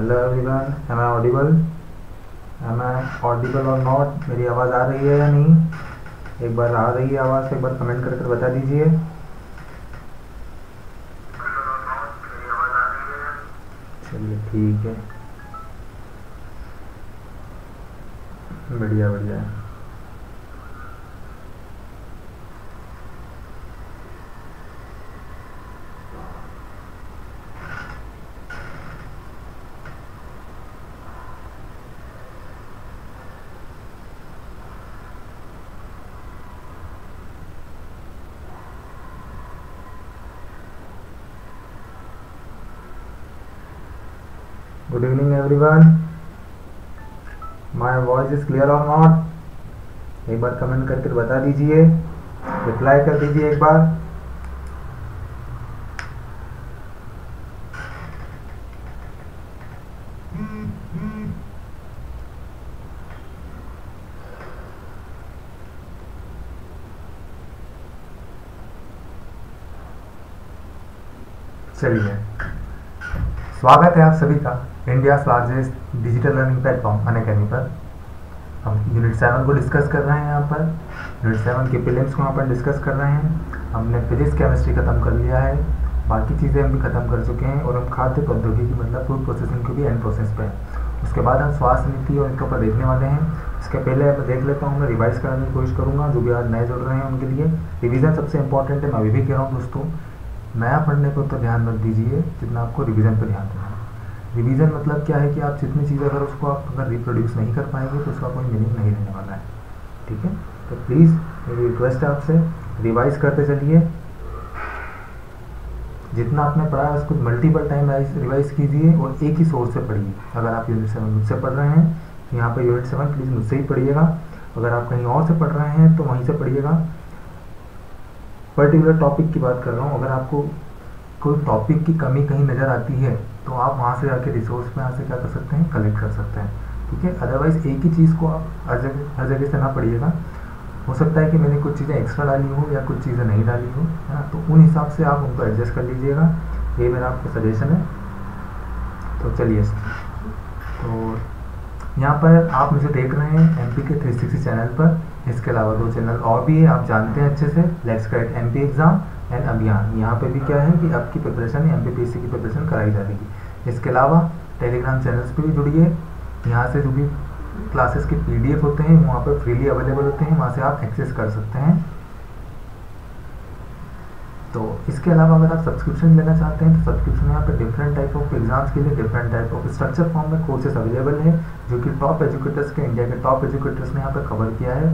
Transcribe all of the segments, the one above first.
Hello everyone, am I audible और not? मेरी आवाज़ आ रही है या नहीं? एक बार आ रही है आवाज़, एक बार कमेंट करके बता दीजिए। चलिए ठीक है, बढ़िया बढ़िया। Good evening everyone. My voice is clear or not? एक बार कमेंट करके बता दीजिए, रिप्लाई कर दीजिए एक बार। चलिए, स्वागत है आप सभी का इंडिया के largest digital learning platform Unacademy पर। हम यूनिट 7 को डिस्कस कर रहे हैं। यहाँ पर यूनिट 7 के प्रीलिम्स को यहाँ पर डिस्कस कर रहे हैं। हमने फिजिक्स केमिस्ट्री ख़त्म कर लिया है, बाकी चीज़ें हम भी ख़त्म कर चुके हैं और हम खाद्य प्रौद्योगिकी मतलब फूड प्रोसेसिंग के भी एंड प्रोसेस पे हैं। उसके बाद हम स्वास्थ्य नीति और इनके ऊपर देखने वाले हैं। इसके पहले मैं देख लेता हूँ, मैं रिवाइज कराने की कोशिश करूँगा। जो भी आज नए जुड़ रहे हैं उनके लिए रिविज़न सबसे इंपॉर्टेंट है। मैं अभी भी कह रहा हूँ दोस्तों, नया पढ़ने पर तो ध्यान मत दीजिए, जितना आपको रिविज़न पर ध्यान देना है। रिवीजन मतलब क्या है कि आप जितनी चीज़ अगर उसको आप अगर रिप्रोड्यूस नहीं कर पाएंगे तो उसका कोई मीनिंग नहीं रहने वाला है, ठीक है? तो प्लीज़ मेरी रिक्वेस्ट है आपसे, रिवाइज करते चलिए। जितना आपने पढ़ा है उसको मल्टीपल टाइम रिवाइज कीजिए और एक ही सोर्स से पढ़िए। अगर आप यूनिट 7 मुझसे पढ़ रहे हैं तो यहाँ पर यूनिट 7 प्लीज़ मुझसे ही पढ़िएगा। अगर आप कहीं और से पढ़ रहे हैं तो वहीं से पढ़िएगा। पर्टिकुलर टॉपिक की बात कर रहा हूँ। अगर आपको कोई टॉपिक की कमी कहीं नज़र आती है तो आप वहाँ से जाके रिसोर्स में यहाँ से क्या कर सकते हैं, कलेक्ट कर सकते हैं, ठीक है? अदरवाइज एक ही चीज़ को आप हर जगह से ना पढ़िएगा। हो सकता है कि मैंने कुछ चीज़ें एक्स्ट्रा डाली हो या कुछ चीज़ें नहीं डाली हो, है ना? तो उन हिसाब से आप उनको एडजस्ट कर लीजिएगा। ये मेरा आपको सजेशन है। तो चलिए, तो यहाँ पर आप मुझे देख रहे हैं MPK 360 चैनल पर। इसके अलावा 2 चैनल और भी है, आप जानते हैं अच्छे से, let's crack MP exam and अभियान। यहाँ पे भी क्या है कि आपकी प्रिपरेशन MPPSC की प्रिपरेशन कराई जा रही है। इसके अलावा टेलीग्राम चैनल्स पे भी जुड़िए। यहाँ से जो भी क्लासेस के PDF होते हैं वहाँ पर फ्रीली अवेलेबल होते हैं, वहाँ से आप एक्सेस कर सकते हैं। तो इसके अलावा अगर आप सब्सक्रिप्शन लेना चाहते हैं तो सब्सक्रिप्शन में यहाँ पर डिफरेंट टाइप ऑफ एग्जाम्स के लिए different type of structure form में कोर्सेज अवेलेबल है, जो कि टॉप एजुकेटर्स के, इंडिया के टॉप एजुकेटर्स ने यहाँ पर कवर किया है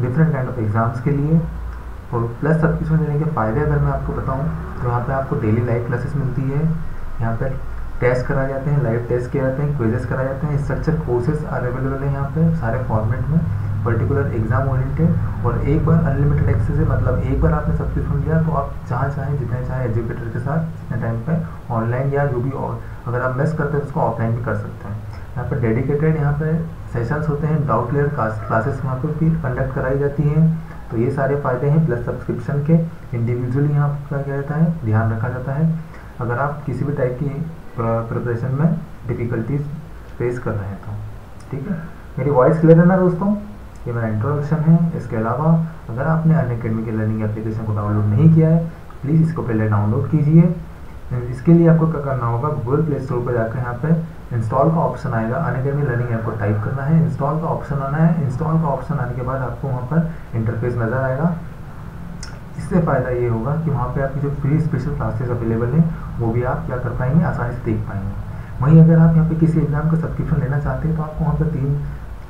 डिफरेंट काइंड ऑफ एग्जाम्स के लिए। और प्लस सब्सक्रिप्शन लेने के फ़ायदे अगर मैं आपको बताऊं तो यहाँ पे आपको डेली लाइव क्लासेस मिलती है। यहाँ पे टेस्ट कराए जाते हैं, लाइव टेस्ट किए जाते हैं, क्विजेस कराए जाते हैं, स्ट्रक्चर कोर्सेज अवेलेबल है यहाँ पे सारे फॉर्मेट में, पर्टिकुलर एग्जाम ओरिएंटेड। और एक बार अनलिमिटेड एक्सेस है, मतलब एक बार आपने सब्सक्रिप्शन लिया तो आप जहाँ चाहें जितने चाहें एजुकेटर के साथ जितने टाइम पर ऑनलाइन या जो भी, और अगर आप मिस करते हैं उसको ऑफलाइन भी कर सकते हैं। यहाँ पर डेडिकेटेड यहाँ पर सेशंस होते हैं, डाउट क्लियर क्लासेस वहाँ पर भी कंडक्ट कराई जाती हैं। तो ये सारे फ़ायदे हैं प्लस सब्सक्रिप्शन के। इंडिविजुअली यहाँ पर क्या जाता है, ध्यान रखा जाता है। अगर आप किसी भी टाइप की प्रिपरेशन में डिफ़िकल्टीज फेस कर रहे हैं तो ठीक है। मेरी वॉइस क्लियर है ना दोस्तों? ये मेरा इंट्रोडक्शन है। इसके अलावा अगर आपने अनअकैडमी के लर्निंग एप्लीकेशन को डाउनलोड नहीं किया है, प्लीज़ इसको पहले डाउनलोड कीजिए। इसके लिए आपको क्या करना होगा, गूगल प्ले स्टोर पर जाकर यहाँ पर इंस्टॉल का ऑप्शन आएगा, अनअकैडमी लर्निंग ऐप को टाइप करना है, इंस्टॉल का ऑप्शन आना है। इंस्टॉल का ऑप्शन आने के बाद आपको वहाँ पर इंटरफेस नज़र आएगा। इससे फ़ायदा ये होगा कि वहाँ पे आपकी जो फ्री स्पेशल क्लासेस अवेलेबल हैं वो भी आप क्या कर पाएंगे, आसानी से देख पाएंगे। वहीं अगर आप यहाँ पर किसी एग्ज़ाम का सब्सक्रिप्शन लेना चाहते हैं तो आपको वहाँ पर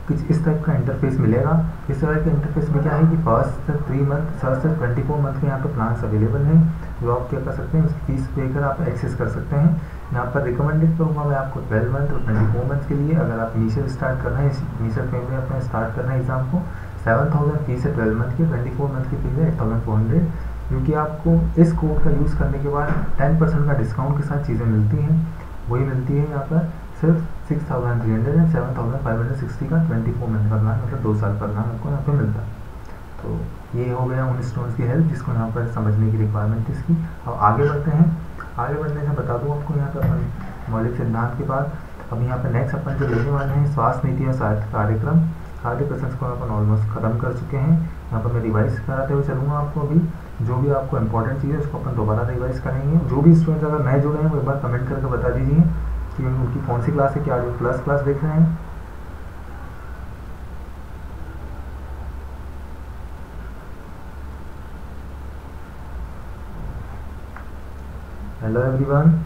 कुछ इस टाइप का इंटरफेस मिलेगा। इस तरह के इंटरफेस में क्या है कि फर्स्ट 3 मंथ, सर से 24 मंथ के यहाँ पर प्लान्स अवेलेबल हैं, जो आप क्या कर सकते हैं उसकी फीस पे कर आप एक्सेस कर सकते हैं। यहाँ पर रिकमेंडेड करूँगा मैं आपको 12 मंथ और 24 मंथ के लिए। अगर आप इनिशियल स्टार्ट कर रहे हैं, इनिशियल फेम में अपना स्टार्ट कर रहे हैं एग्ज़ाम को, 7000 फीस है 12 मंथ की, 24 मंथ की फीस है 8400, क्योंकि आपको इस कोड का यूज़ करने के बाद 10% का डिस्काउंट के साथ चीज़ें मिलती हैं। वही मिलती है यहाँ पर सिर्फ 6300 एंड 7560 का 24 मंथ का प्लान, मतलब 2 साल का प्लान आपको यहाँ पे मिलता है। तो ये हो गया उन स्टूडेंट्स की हेल्प जिसको यहाँ पर समझने की रिक्वायरमेंट इसकी। अब आगे बढ़ते हैं। आगे बढ़ने से बता दूँ आपको, यहाँ पर मौलिक सिद्धांत के बाद अब यहाँ पे नेक्स्ट अपन जो लेने वाले हैं स्वास्थ्य नीति और स्वास्थ्य कार्यक्रम। आगे प्रश्न को अपन ऑलमोस्ट खत्म कर चुके हैं। यहाँ पर मैं रिवाइज कराते हुए चलूँगा आपको। अभी जो भी आपको इंपॉर्टेंट चीज़ है उसको अपन दोबारा रिवाइज करेंगे। जो भी स्टूडेंट अगर नए जुड़े हैं वो एक बार कमेंट करके बता दीजिए कि उनकी कौन सी क्लास है, क्या वो प्लस क्लास देख रहे हैं। Hello everyone,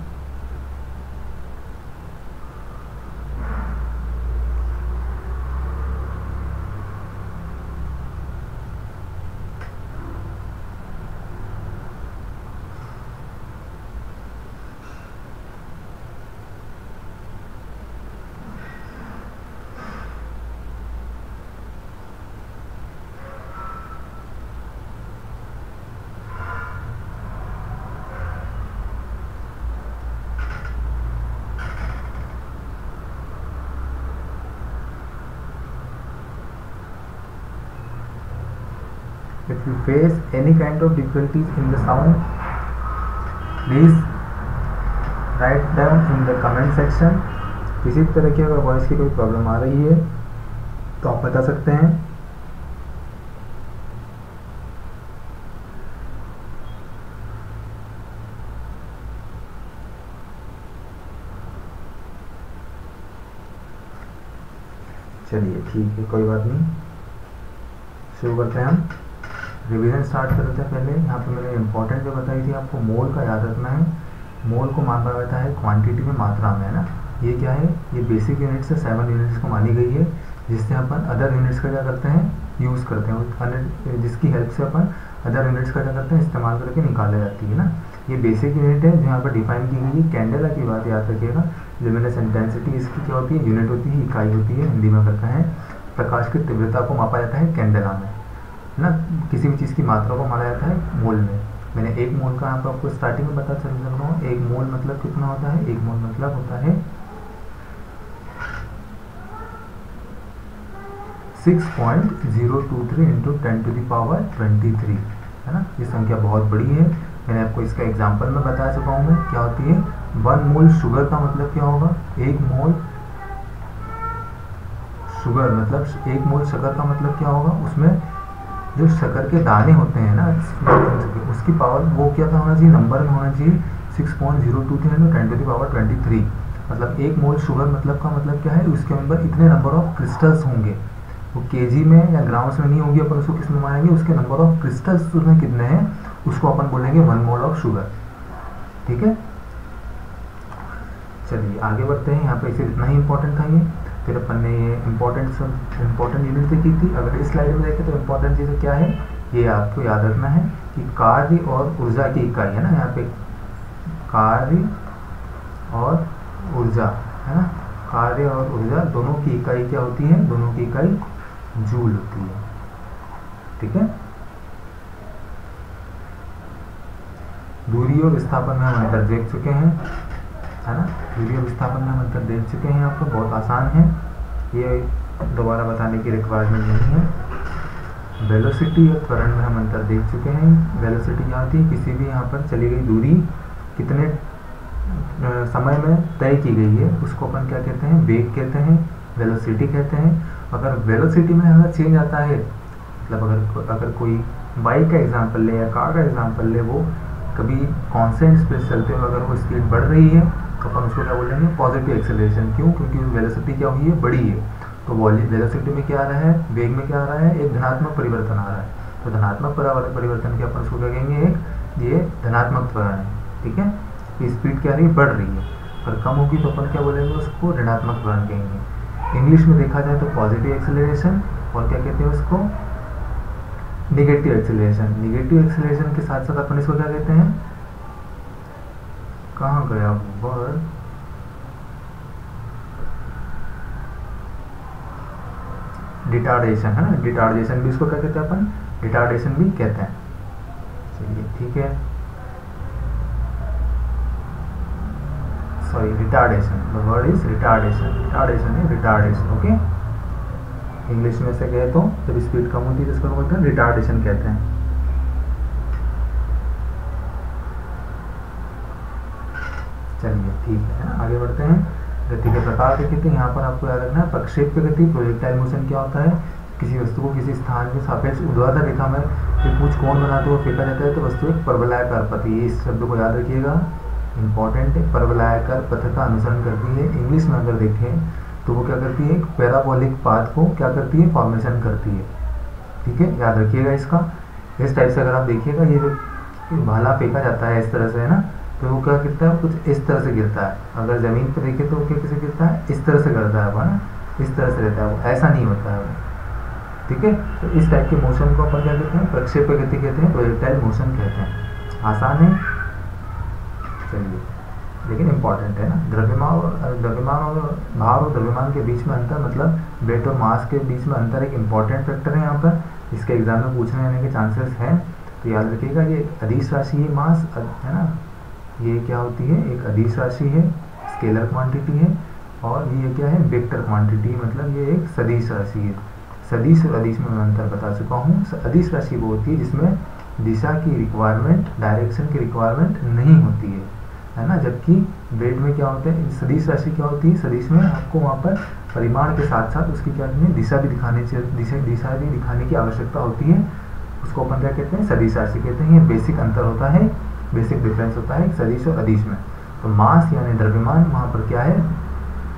if you face any kind of difficulties in the sound, please write them in the comment section। किसी तरह की अगर वॉइस की कोई प्रॉब्लम आ रही है तो आप बता सकते हैं। चलिए ठीक है, कोई बात नहीं, शुरू करते हैं। हम रिवीजन स्टार्ट करते हैं। पहले यहाँ पे मैंने इंपॉर्टेंट जो बताई थी आपको, मोल का याद रखना है। मोल को माना जाता है क्वांटिटी में, मात्रा में, है ना। ये क्या है, ये बेसिक यूनिट से 7 यूनिट्स को मानी गई है, जिससे अपन अदर यूनिट्स का क्या करते हैं, यूज़ करते हैं, जिसकी हेल्प से अपन अदर यूनिट्स का क्या करते हैं, इस्तेमाल करके निकाला जाती है ना। ये बेसिक यूनिट है जो यहाँ पर डिफाइन की गई है। कैंडेला की बात याद रखिएगा, लुमिनस इंटेंसिटी इसकी क्या होती है, यूनिट होती है, इकाई होती है, हिंदी में करता है। प्रकाश की तीव्रता को मापा जाता है कैंडेला में, ना। किसी भी चीज़ की मात्रा को माना जाता है मोल में। मैंने 1 मोल का यहाँ पर आपको स्टार्टिंग में पता चल रहा हूँ। 1 मोल मतलब कितना होता है, 1 मोल मतलब होता है 6.023 × 10⁻²³, है ना। ये संख्या बहुत बड़ी है। मैंने आपको इसका एग्जाम्पल में बता चुका हूँ मैं, क्या होती है। 1 मोल शुगर का मतलब क्या होगा, 1 मोल शुगर मतलब 1 मोल शक्कर का मतलब क्या होगा, उसमें जो शक्कर के दाने होते हैं ना, उसकी पावर वो क्या था, होना चाहिए नंबर में होना चाहिए 6.023 × 10⁻²³। मतलब 1 मोल शुगर मतलब का मतलब क्या है, उसके अंदर इतने नंबर ऑफ क्रिस्टल्स होंगे। वो केजी में या ग्राम्स में नहीं होगी, अपन उसको किस में मानेंगे, उसके नंबर ऑफ क्रिस्टल्स उसमें कितने हैं उसको अपन बोलेंगे 1 मोल ऑफ शुगर। ठीक है, चलिए आगे बढ़ते हैं। यहाँ पे इसे इतना ही इंपॉर्टेंट था ये। फिर अपन ने ये इम्पोर्टेंट यूनिट देखी थी। अगर इस स्लाइड में देखें तो इम्पोर्टेंट चीज़ें क्या है, ये आपको याद रखना है कि कार्य और ऊर्जा की इकाई, है ना। यहाँ पे कार्य और ऊर्जा, है ना, कार्य और ऊर्जा दोनों की इकाई क्या होती है, दोनों की इकाई जूल होती है। ठीक है, दूरी और विस्थापन में हम अंतर देख चुके हैं, है ना। वीडियो विस्थापन में अंतर देख चुके हैं आपको, बहुत आसान है, ये दोबारा बताने की रिक्वायरमेंट नहीं है। वेलोसिटी और त्वरण में हम अंतर देख चुके हैं। वेलोसिटी क्या होती है, किसी भी यहाँ पर चली गई दूरी कितने समय में तय की गई है उसको अपन क्या कहते हैं, वेग कहते हैं, वेलोसिटी कहते हैं। अगर वेलोसिटी में अगर चेंज आता है, मतलब अगर कोई बाइक का एग्जाम्पल ले या कार का एग्जाम्पल ले, वो कभी कॉन्स्टेंट स्पीड चलते हुए अगर वो स्पीड बढ़ रही है तो अपन उसको क्या बोलेंगे, पॉजिटिव एक्सेलरेशन। क्यों, क्योंकि वेलोसिटी क्या हुई है, बड़ी है। तो वेलोसिटी में क्या आ रहा है, वेग में क्या आ रहा है, एक धनात्मक परिवर्तन आ रहा है। तो धनात्मक परिवर्तन के अपन उसको क्या कहेंगे, एक ये धनात्मक त्वरण है। ठीक है, स्पीड क्या रही है, बढ़ रही है, पर कम होगी तो अपन क्या बोलेंगे, उसको ऋणात्मक त्वरण कहेंगे। इंग्लिश में देखा जाए तो पॉजिटिव एक्सेलरेशन, और क्या कहते हैं उसको, निगेटिव एक्सेलरेशन। निगेटिव एक्सेलरेशन के साथ साथ अपन इसको क्या कहते हैं, कहाँ गया वर्ड, डिटार्डेशन, है ना। डिटार्डेशन भी इसको क्या कहते हैं अपन, डिटार्डेशन भी कहते हैं। चलिए ठीक है, sorry retardation, the word is retardation, retardation है रिटार्डेशन। ओके, इंग्लिश में से कहे तो जब स्पीड कम होती है जिसको बोलते हैं रिटार्डेशन कहते हैं। चलिए ठीक है, आगे बढ़ते हैं। गति के प्रकार की गति, यहाँ पर आपको याद रखना है प्रक्षेप्य गति। प्रोजेक्टाइल मोशन क्या होता है, किसी वस्तु को किसी स्थान के सापेक्ष ऊर्ध्वाधर रेखा में त्रिभुज कोण बनाते हुए फेंका जाता है तो वस्तु एक परवलयाकार पथ, ये इस शब्द को याद रखिएगा, इंपॉर्टेंट है। परवलयाकार पथ का अनुसरण करती है। इंग्लिश में अगर देखें तो वो क्या करती है, एक पैराबोलिक पाथ को क्या करती है, फॉर्मेशन करती है। ठीक है, याद रखिएगा इसका। इस टाइप से अगर आप देखिएगा, ये जो भाला फेंका जाता है इस तरह से, है ना, तो वो क्या गिरता है, कुछ इस तरह से गिरता है। अगर ज़मीन पर देखें तो वो क्या कैसे गिरता है, इस तरह से गिरता है वो, है ना, इस तरह से रहता है वो, ऐसा नहीं होता है वो। ठीक है, तो इस टाइप के मोशन को अपन क्या कहते हैं, प्रक्षेप्य गति कहते हैं, प्रोजेक्टाइल मोशन कहते हैं। आसान है चलिए, लेकिन इम्पॉर्टेंट है ना। भार और द्रव्यमान के बीच में अंतर, मतलब वेट और मास के बीच में अंतर एक इम्पॉर्टेंट फैक्टर है यहाँ पर, इसके एग्जाम में पूछने आने के चांसेस हैं, तो याद रखिएगा। ये अदिश राशि है मास, है ना, ये क्या होती है, एक अदिश राशि है, स्केलर क्वांटिटी है, और ये क्या है, वेक्टर क्वांटिटी, मतलब ये एक सदिश राशि है। सदिश और अदिश में मैं अंतर बता चुका हूँ। अदिश राशि वो होती है जिसमें दिशा की रिक्वायरमेंट, डायरेक्शन की रिक्वायरमेंट नहीं होती है ना, जबकि वेट में क्या होता है, सदिश राशि क्या होती है, सदिश में आपको वहाँ पर परिमाण के साथ साथ उसकी क्या दिशा भी दिखाने, दिशा भी दिखाने की आवश्यकता होती है, उसको अपन क्या कहते हैं, सदिश राशि कहते हैं। ये बेसिक अंतर होता है, बेसिक डिफरेंस होता है सदिश और अदिश में। तो मास यानी द्रव्यमान, वहाँ पर क्या है,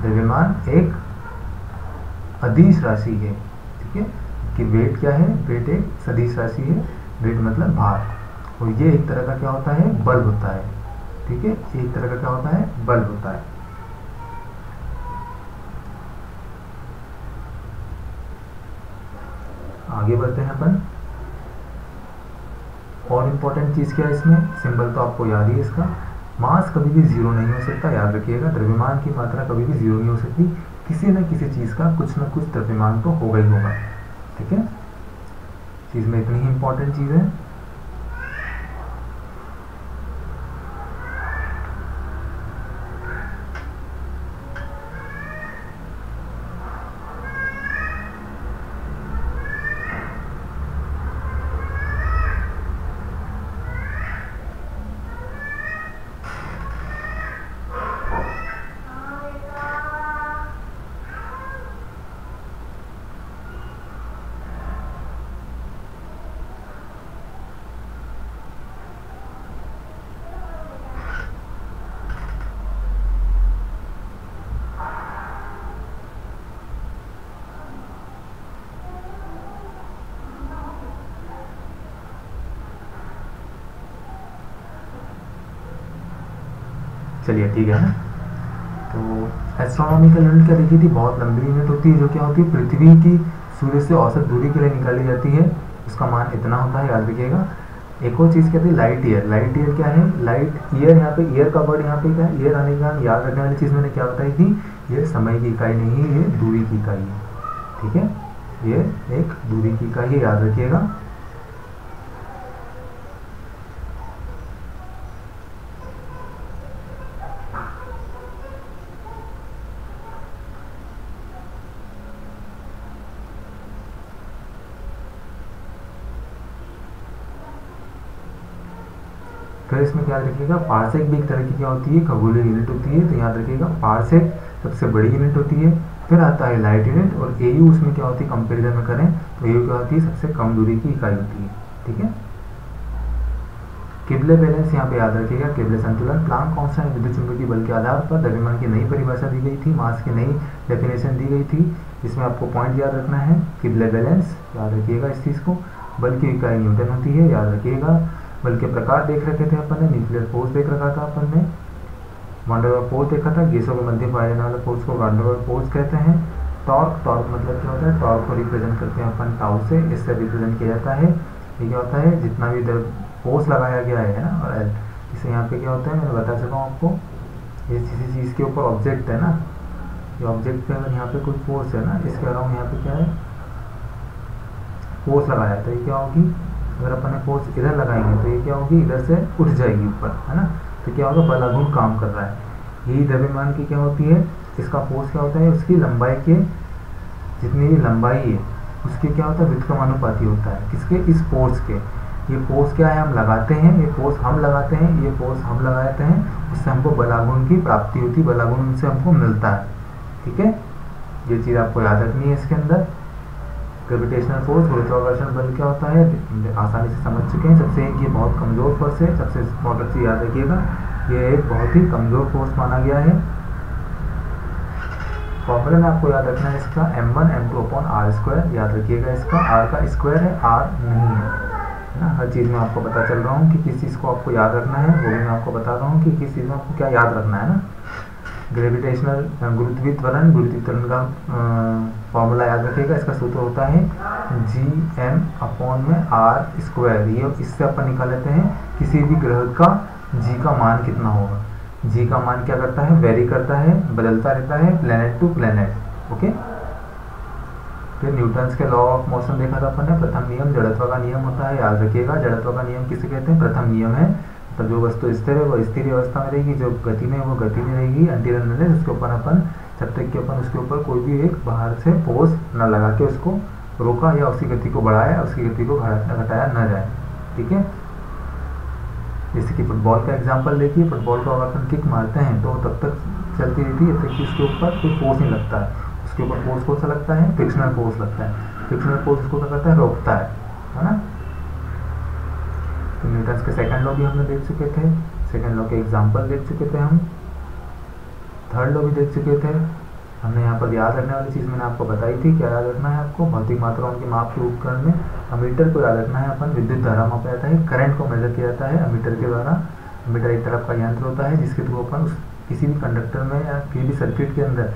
द्रव्यमान एक अदिश राशि है। ठीक है, कि वेट क्या है, वेट एक सदिश राशि है, वेट मतलब भार, और ये एक तरह का क्या होता है, बल होता है। ठीक है, एक तरह का क्या होता है, बल होता है। आगे बढ़ते हैं अपन। और इम्पॉर्टेंट चीज़ क्या है इसमें, सिंबल तो आपको याद ही है इसका। मास कभी भी जीरो नहीं हो सकता, याद रखिएगा। द्रव्यमान की मात्रा कभी भी जीरो नहीं हो सकती, किसी न किसी चीज़ का कुछ ना कुछ द्रव्यमान तो होगा ही होगा। ठीक है, चीज़ में इतनी ही इम्पॉर्टेंट चीज़ है। चलिए ठीक है ना, तो एस्ट्रोनॉमिकल यूनिट क्या देखी थी, बहुत लंबी यूनिट होती है, जो क्या होती है, पृथ्वी की सूर्य से औसत दूरी के लिए निकाली जाती है, उसका मान इतना होता है, याद रखिएगा। एक और चीज़ कहती है लाइट ईयर। लाइट ईयर क्या है, लाइट ईयर, यहाँ पे ईयर का वर्ड यहाँ पे क्या है, ईयर आने के कारण याद रखने वाली चीज़ मैंने क्या बताई थी, ये समय की इकाई नहीं है, ये दूरी की इकाई है। ठीक है, ये एक दूरी की इकाई है, याद रखिएगा। फिर इसमें याद रखिएगा पार्सेक भी एक तरह की क्या होती है, खगोलीय यूनिट होती है, तो याद रखिएगा पार्सेक सबसे बड़ी यूनिट होती है। फिर आता है लाइट यूनिट, और एयू उसमें क्या होती है, कंपेरिजन में करें तो एयू क्या होती है, सबसे कम दूरी की इकाई होती है। ठीक है, केबले बैलेंस यहाँ पे याद रखिएगा, केबले संतुलन, प्लांक कांस्टेंट, विद्युत चुंबकीय बल के आधार पर द्रव्यमान की नई परिभाषा दी गई थी, मास की नई डेफिनेशन दी गई थी। इसमें आपको पॉइंट याद रखना है, केबले बैलेंस याद रखिएगा इस चीज़ को, बल की इकाई न्यूटन होती है, याद रखिएगा। बल के प्रकार देख रखे थे अपन ने, न्यूक्लियर फोर्स देख रखा था अपन ने, वांडरवाल फोर्स देखा था, गैसों के मध्य पाए जाने वाले फोर्स को वांडरवाल फोर्स कहते हैं। टॉर्क, टॉर्क मतलब क्या होता है, टॉर्क को रिप्रेजेंट करते हैं अपन टाउ से, इससे रिप्रेजेंट किया जाता है। ये क्या होता है, जितना भी इधर फोर्स लगाया गया है ना, और इसे यहाँ पे क्या होता है, मैंने बता चुका हूँ आपको, ये किसी चीज़ के ऊपर ऑब्जेक्ट है ना, ये ऑब्जेक्ट पे अगर यहाँ पे कोई फोर्स है ना, इसके अराउंड यहाँ पे क्या है, फोर्स लगाया जाता है, ये क्या होगी, अगर अपन ने फोर्स इधर लगाएंगे तो ये क्या होगी, इधर से उठ जाएगी ऊपर, है ना, तो क्या होगा, बलागुण काम कर रहा है। यही द्रव्यमान की क्या होती है, इसका फोर्स क्या होता है, उसकी लंबाई के जितनी भी लंबाई है उसके क्या होता है, व्युत्क्रमानुपाती होता है, किसके, इस फोर्स के। ये फोर्स क्या है, हम लगाते हैं, ये फोर्स हम लगाते हैं, ये फोर्स हम लगाते हैं, उससे हमको बलागुण की प्राप्ति होती है, बलागुण उनसे हमको मिलता है। ठीक है, ये चीज़ आपको याद रखनी है। इसके अंदर ग्रेविटेशनल फोर्स, गुरुत्वाकर्षण बल क्या होता है आसानी से समझ चुके हैं। सबसे एक ये बहुत कमज़ोर फोर्स है, सबसे इम्पोर्टेंट चीज़ याद रखिएगा, ये एक बहुत ही कमज़ोर फोर्स माना गया है। फॉर्मूला में आपको याद रखना है इसका m1 m2/r², याद रखिएगा। इसका r का स्क्वायर है, r नहीं है ना। हर चीज़ में आपको पता चल रहा हूँ कि किस चीज़ को आपको याद रखना है, वो भी मैं आपको बता रहा हूँ कि किस चीज़ में आपको क्या याद रखना है ना। ग्रेविटेशनल गुरुत्वीकरण का फॉर्मूला याद रखिएगा। इसका सूत्र होता है Gm/r²। ये इससे अपन निकाल लेते हैं किसी भी ग्रह का g का मान कितना होगा। जी का मान क्या करता है, वेरी करता है, बदलता रहता है प्लेनेट टू प्लेनेट। ओके, फिर न्यूटन्स के लॉ ऑफ मोशन देखा था अपन ने। प्रथम नियम जड़त्व का नियम होता है, याद रखिएगा। जड़त्व का नियम किसे कहते हैं, प्रथम नियम है। तो जो वस्तु स्थिर है वो स्थिर अवस्था में रहेगी, जो गति में है वो गति में रहेगी अंटिल अनलेस उसके ऊपर अपन, जब तक कि अपन उसके ऊपर कोई भी एक बाहर से फोर्स न लगा के उसको रोका या उसकी गति को बढ़ाया, उसकी गति को घटाया न जाए। ठीक है, जैसे कि फुटबॉल का एग्जांपल देखिए। फुटबॉल को अगर अपन किक मारते हैं तो तब तक चलती रहती है, तब तक उसके ऊपर कोई फोर्स नहीं लगता है। उसके ऊपर फोर्स कौन सा लगता है, फ्रिक्शनल फोर्स लगता है। फ्रिक्शनल फोर्स उसको क्या करता है, रोकता है ना। तो न्यूटन्स के सेकंड लॉ भी हमने देख चुके थे, सेकंड लॉ के एग्जाम्पल देख चुके थे हम, थर्ड लॉ भी देख चुके थे हमने। यहाँ पर याद रखने वाली चीज़ मैंने आपको बताई थी। क्या याद रखना है आपको, भौतिक मात्राओं के माप के उपकरण में अमीटर को याद रखना है अपन। विद्युत धारा मापा जाता है, करंट को मेजर किया जाता है अमीटर के द्वारा। अमीटर एक तरफ का यंत्र होता है जिसके थ्रू अपन उस किसी भी कंडक्टर में या किसी भी सर्किट के अंदर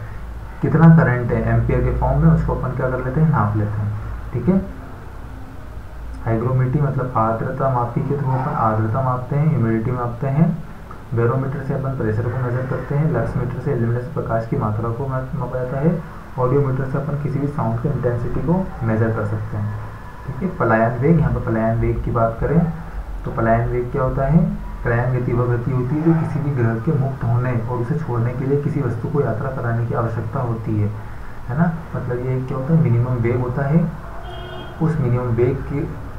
कितना करंट है एम्पियर के फॉर्म में, उसको अपन क्या कर लेते हैं, नाप लेते हैं। ठीक है, हाइग्रोमीटर मतलब आर्द्रता मापी के थ्रू अपन आर्द्रता मापते हैं, ह्यूमिडिटी मापते हैं। बैरोमीटर से अपन प्रेशर को मेजर करते हैं। लक्समीटर से इल्यूमिनेशन प्रकाश की मात्रा को मापा जाता है। ऑडियोमीटर से अपन किसी भी साउंड की इंटेंसिटी को मेजर कर सकते हैं। ठीक है, पलायन वेग, यहाँ पर पलायन वेग की बात करें तो पलायन वेग क्या होता है, पलायन गति वह गति होती है जो किसी भी ग्रह के मुक्त होने और उसे छोड़ने के लिए किसी वस्तु को यात्रा कराने की आवश्यकता होती है ना। मतलब ये क्या होता है, मिनिमम वेग होता है। उस मिनिमम वेग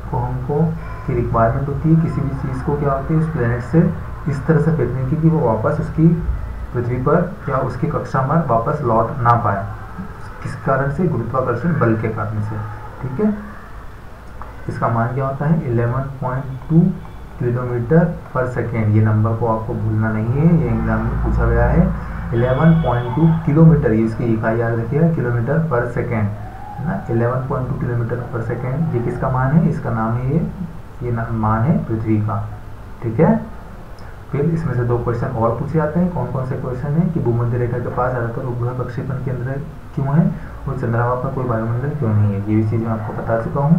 को हमको की रिक्वायरमेंट होती है किसी भी चीज़ को क्या होती है उस प्लेनेट से इस तरह से फेंकने की कि वो वापस उसकी पृथ्वी पर या उसकी कक्षा में वापस लौट ना पाए, किस कारण से, गुरुत्वाकर्षण बल के कारण से। ठीक है, इसका मान क्या होता है 11.2 km/s। ये नंबर को आपको भूलना नहीं है, ये एग्जाम में पूछा गया है। 11.2 किलोमीटर, ये इसकी इकाई याद रखिएगा, km/s है ना। 11.2 km/s ये किसका मान है, इसका नाम है ये मान है पृथ्वी का। ठीक है, फिर इसमें से दो क्वेश्चन और पूछे जाते हैं। कौन कौन से क्वेश्चन हैं कि भूमध्य रेखा के पास ज़्यादातर उपग्रह प्रक्षेपण केंद्र क्यों है और चंद्रमा पर कोई वायुमंडल क्यों नहीं है। ये भी चीज़ मैं आपको बता चुका हूँ।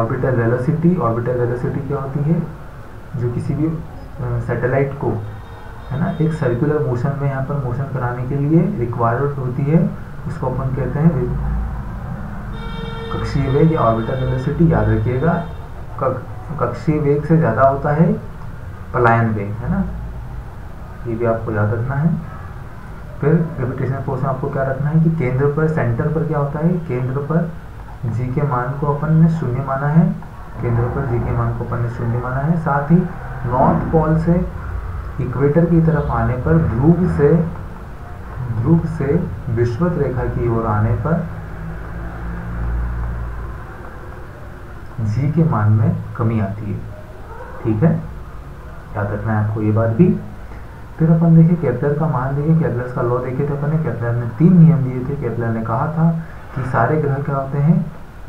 ऑर्बिटल वेलोसिटी, ऑर्बिटल वेलोसिटी क्या होती है, जो किसी भी सैटेलाइट को है ना एक सर्कुलर मोशन में यहाँ पर मोशन कराने के लिए रिक्वायर्ड होती है, उसको अपन कहते हैं कक्षीय वेग या ऑर्बिटल वेलोसिटी। याद रखिएगा, कक्षीय वेग से ज़्यादा होता है पलायन वेग, है ना। ये भी आपको याद रखना है। फिर ग्रेविटेशनल फोर्स में आपको क्या रखना है कि केंद्र पर, सेंटर पर क्या होता है, केंद्र पर जी के मान को अपन ने शून्य माना है, केंद्र पर जी के मान को अपन ने शून्य माना है। साथ ही नॉर्थ पोल से इक्वेटर की तरफ आने पर, ध्रुव से विषुवत रेखा की ओर आने पर जी के मान में कमी आती है। ठीक है, याद रखना है आपको ये बात भी। फिर अपन देखिए केपलर का मान, देखिए केपलर का लॉ देखे थे अपन ने। केपलर ने 3 नियम दिए थे। केपलर ने कहा था कि सारे ग्रह क्या होते हैं,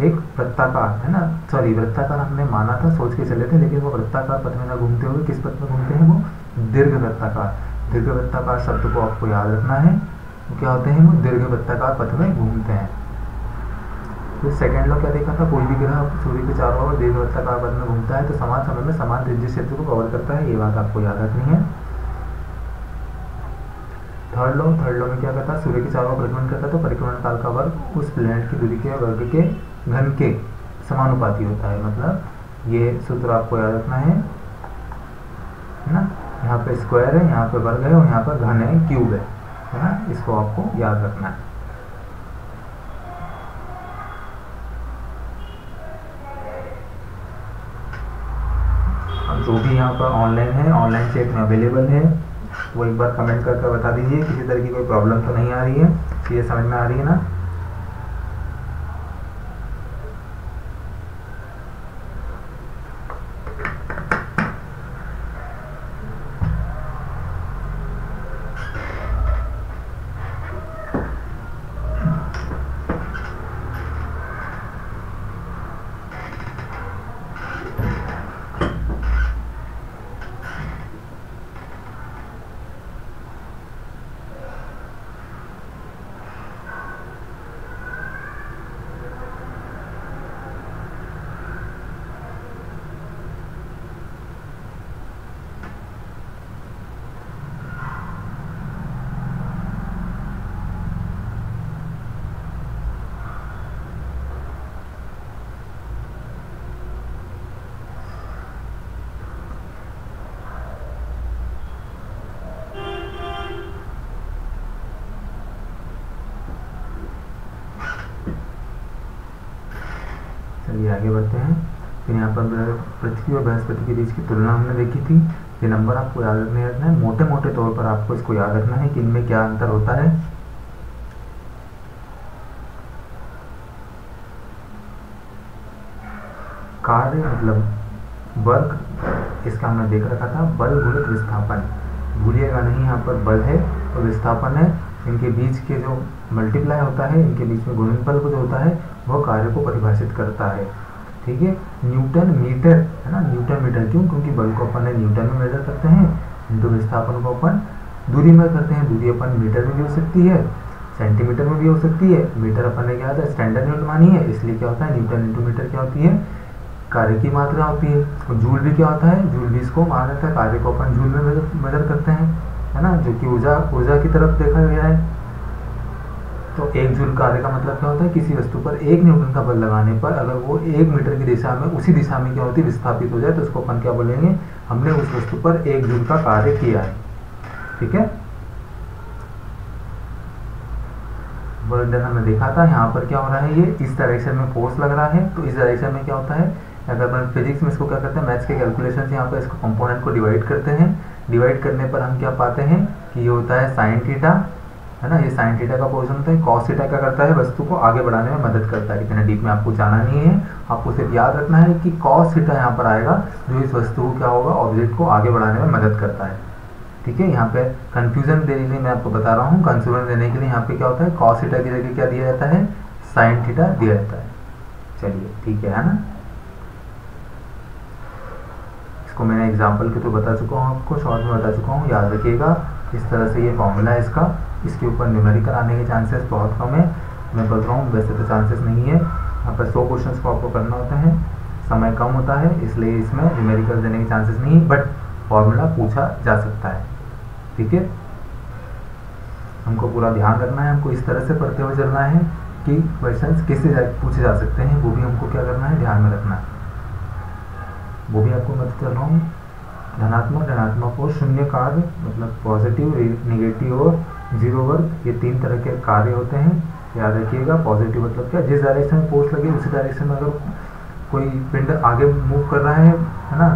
एक वृत्ताकार है ना, सॉरी वृत्ताकार हमने माना था, सोच के चले थे, लेकिन वो वृत्ताकार पथ में ना घूमते हुए किस पथ में घूमते हैं, वो दीर्घवृत्ताकार। दीर्घवृत्ताकार शब्द को आपको याद रखना है, क्या होते हैं वो दीर्घवृत्ताकार पथ में घूमते हैं। तो सेकंड लॉ क्या देखा था, कोई भी ग्रह सूर्य के चारों ओर दीर्घवृत्ताकार पथ में घूमता है तो समान समय में समान त्रिज्यीय क्षेत्र को कवर करता है। ये बात आपको याद रखनी है। थर्ड लॉ में क्या कहता है, सूर्य के चारों ओर परिक्रमण करता है तो परिक्रमण काल का वर्ग उस प्लेनेट की दूरी के वर्ग के घन के समानुपाती होता है। मतलब ये सूत्र आपको याद रखना है ना। यहाँ पे स्क्वायर है, यहाँ पे वर्ग है और यहाँ पर घन है, क्यूब है ना। इसको आपको याद रखना है। जो भी यहाँ का ऑनलाइन है, ऑनलाइन चेक में अवेलेबल है, वो एक बार कमेंट करके बता दीजिए। किसी तरह की कोई प्रॉब्लम तो नहीं आ रही है, ये समझ में आ रही है ना? आगे बढ़ते हैं। फिर यहाँ पर पृथ्वी और बृहस्पति के बीच की तुलना हमने देखी थी। ये नंबर आपको याद नहीं रखना है, मोटे मोटे तौर पर आपको इसको याद रखना है कि इनमें क्या अंतर होता है। कार्य मतलब वर्क, इसका हमने देख रखा था। बल गुणित विस्थापन, भूलिएगा नहीं, यहाँ पर बल है और विस्थापन है। इनके बीच के जो मल्टीप्लाई होता है, इनके बीच में गुणनफल जो होता है, वह कार्य को परिभाषित करता है। ठीक है, न्यूटन मीटर है ना, न्यूटन मीटर क्यों? क्योंकि बल को अपन न्यूटन में मेजर करते हैं, तो विस्थापन को अपन दूरी में करते हैं। दूरी अपन मीटर में भी हो सकती है, सेंटीमीटर में भी हो सकती है। मीटर अपन ने क्या होता है, स्टैंडर्ड यूनिट मानी है, इसलिए क्या होता है न्यूटन इंटू मीटर क्या होती है, कार्य की मात्रा होती है। और जूल भी क्या होता है, जूल भी इसको मान लेते हैं, कार्य को अपन जूल में मेजर करते हैं, है ना, जो कि ऊर्जा की तरफ देखा गया है। तो एक जूल कार्य का मतलब क्या होता है, किसी वस्तु पर 1 न्यूटन का बल लगाने पर अगर वो 1 मीटर की दिशा में उसी दिशा में क्या होती है, विस्थापित हो जाए, तो उसको अपन क्या बोलेंगे, हमने उस वस्तु पर 1 जूल का कार्य किया है। ठीक है, बल दर हमने देखा था। यहाँ पर क्या हो रहा है, ये इस डायरेक्शन में फोर्स लग रहा है, तो इस डायरेक्शन में क्या होता है, अगर अपन फिजिक्स में इसको क्या करते हैं, मैथ्स के कैलकुलेशन यहाँ पर इसको कंपोनेंट को डिवाइड करते हैं। डिवाइड करने पर हम क्या पाते हैं कि ये होता है साइन थीटा, है ना, ये साइन थीटा का पोर्शन होता है। कॉस थीटा क्या करता है, वस्तु को आगे बढ़ाने में मदद करता है। इतना डीप में आपको जाना नहीं है, आपको सिर्फ याद रखना है कि कॉस थीटा यहाँ पर आएगा, जो इस वस्तु को क्या होगा, ऑब्जेक्ट को आगे बढ़ाने में मदद करता है। ठीक है, यहाँ पे कंफ्यूजन देने के लिए मैं आपको बता रहा हूँ, कंफ्यूजन देने के लिए यहाँ पे क्या होता है, कॉस थीटा की जगह क्या दिया जाता है, साइन थीटा दिया जाता है। चलिए ठीक है ना, इसको मैंने एग्जाम्पल के तो बता चुका हूँ, आपको शॉर्ट में बता चुका हूँ, याद रखिएगा। इस तरह से ये फॉर्मूला है इसका, इसके ऊपर न्यूमेरिकल आने के चांसेस बहुत कम है, मैं बोल रहा हूँ, वैसे तो चांसेस नहीं है। यहाँ पर 100 क्वेश्चन को आपको करना होता है, समय कम होता है, इसलिए इसमें न्यूमेरिकल देने के चांसेस नहीं, बट फॉर्मूला पूछा जा सकता है। ठीक है, हमको पूरा ध्यान रखना है, हमको इस तरह से पढ़ते हुए चलना है कि क्वेश्चन कैसे पूछे जा सकते हैं, वो भी हमको क्या करना है, ध्यान में रखना है। वो भी आपको मदद कर रहा हूँ। धनात्मक ऋणात्मक और शून्य कार्य मतलब पॉजिटिव, नेगेटिव और जीरो वर्ग, ये 3 तरह के कार्य होते हैं, याद रखिएगा। पॉजिटिव मतलब क्या, जिस डायरेक्शन में फोर्स लगे उसी डायरेक्शन में अगर कोई पिंड आगे मूव कर रहा है ना,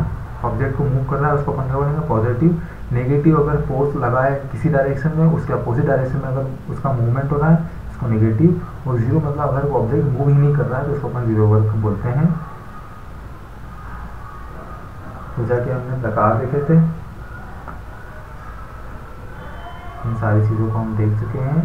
ऑब्जेक्ट को मूव कर रहा है, उसको अपन क्या बोलेंगे, पॉजिटिव। नेगेटिव, अगर फोर्स लगा है किसी डायरेक्शन में, उसके अपोजिट डायरेक्शन में अगर उसका मूवमेंट हो रहा है, उसको नेगेटिव। और जीरो मतलब अगर वो ऑब्जेक्ट मूव ही नहीं कर रहा है, तो उसको अपन जीरो वर्ग बोलते हैं। ऊर्जा के हमने प्रकार देखे थे, इन सारी चीजों को हम देख चुके हैं।